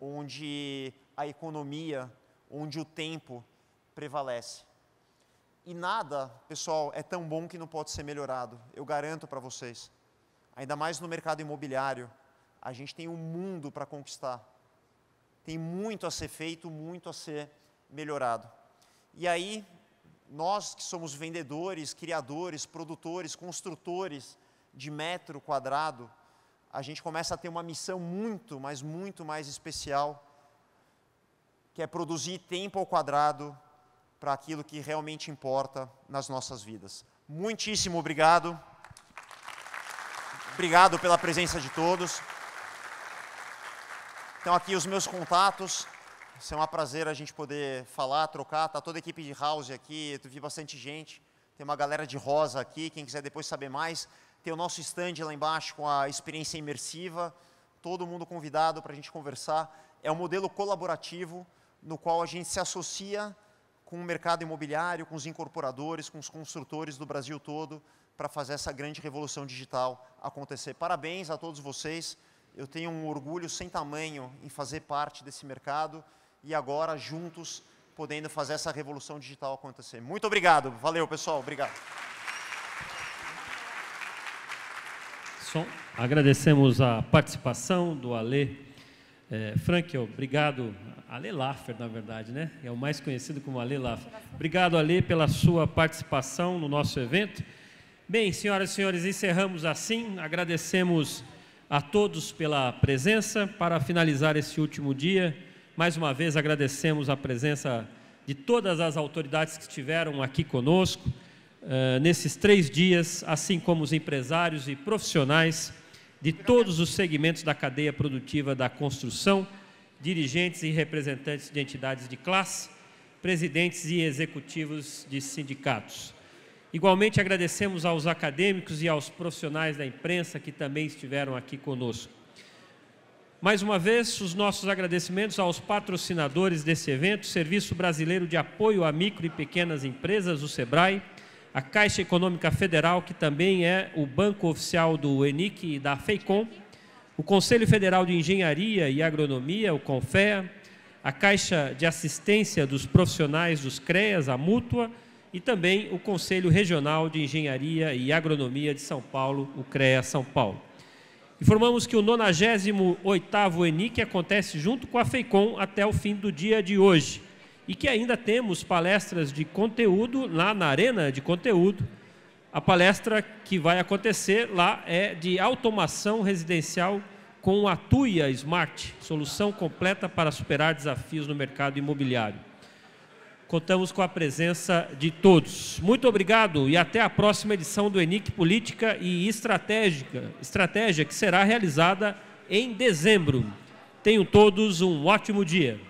onde a economia, onde o tempo prevalece. E nada, pessoal, é tão bom que não pode ser melhorado. Eu garanto para vocês. Ainda mais no mercado imobiliário. A gente tem um mundo para conquistar. Tem muito a ser feito, muito a ser melhorado. E aí, nós que somos vendedores, criadores, produtores, construtores de metro quadrado, a gente começa a ter uma missão muito mais especial, que é produzir tempo ao quadrado para aquilo que realmente importa nas nossas vidas. Muitíssimo obrigado. Obrigado pela presença de todos. Então, aqui os meus contatos, é um prazer a gente poder falar, trocar, está toda a equipe de House aqui, eu vi bastante gente, tem uma galera de rosa aqui, quem quiser depois saber mais, tem o nosso stand lá embaixo com a experiência imersiva, todo mundo convidado para a gente conversar, é um modelo colaborativo no qual a gente se associa com o mercado imobiliário, com os incorporadores, com os construtores do Brasil todo, para fazer essa grande revolução digital acontecer. Parabéns a todos vocês. Eu tenho um orgulho sem tamanho em fazer parte desse mercado e agora, juntos, podendo fazer essa revolução digital acontecer. Muito obrigado. Valeu, pessoal. Obrigado. Agradecemos a participação do Alê Frankel. Obrigado Ale Lafer, na verdade, né? É o mais conhecido como Ale Lafer. Obrigado, Ale, pela sua participação no nosso evento. Bem, senhoras e senhores, encerramos assim. Agradecemos a todos pela presença. Para finalizar esse último dia, mais uma vez agradecemos a presença de todas as autoridades que estiveram aqui conosco nesses 3 dias, assim como os empresários e profissionais de todos os segmentos da cadeia produtiva da construção, dirigentes e representantes de entidades de classe, presidentes e executivos de sindicatos. Igualmente, agradecemos aos acadêmicos e aos profissionais da imprensa que também estiveram aqui conosco. Mais uma vez, os nossos agradecimentos aos patrocinadores desse evento, Serviço Brasileiro de Apoio a Micro e Pequenas Empresas, o SEBRAE, a Caixa Econômica Federal, que também é o banco oficial do ENIC e da FEICON, o Conselho Federal de Engenharia e Agronomia, o CONFEA, a Caixa de Assistência dos Profissionais dos CREAS, a Mútua, e também o Conselho Regional de Engenharia e Agronomia de São Paulo, o CREA São Paulo. Informamos que o 98º ENIC acontece junto com a FEICON até o fim do dia de hoje e que ainda temos palestras de conteúdo lá na Arena de Conteúdo. A palestra que vai acontecer lá é de automação residencial com a Tuia Smart, solução completa para superar desafios no mercado imobiliário. Contamos com a presença de todos. Muito obrigado e até a próxima edição do ENIC Política e Estratégia, que será realizada em dezembro. Tenham todos um ótimo dia.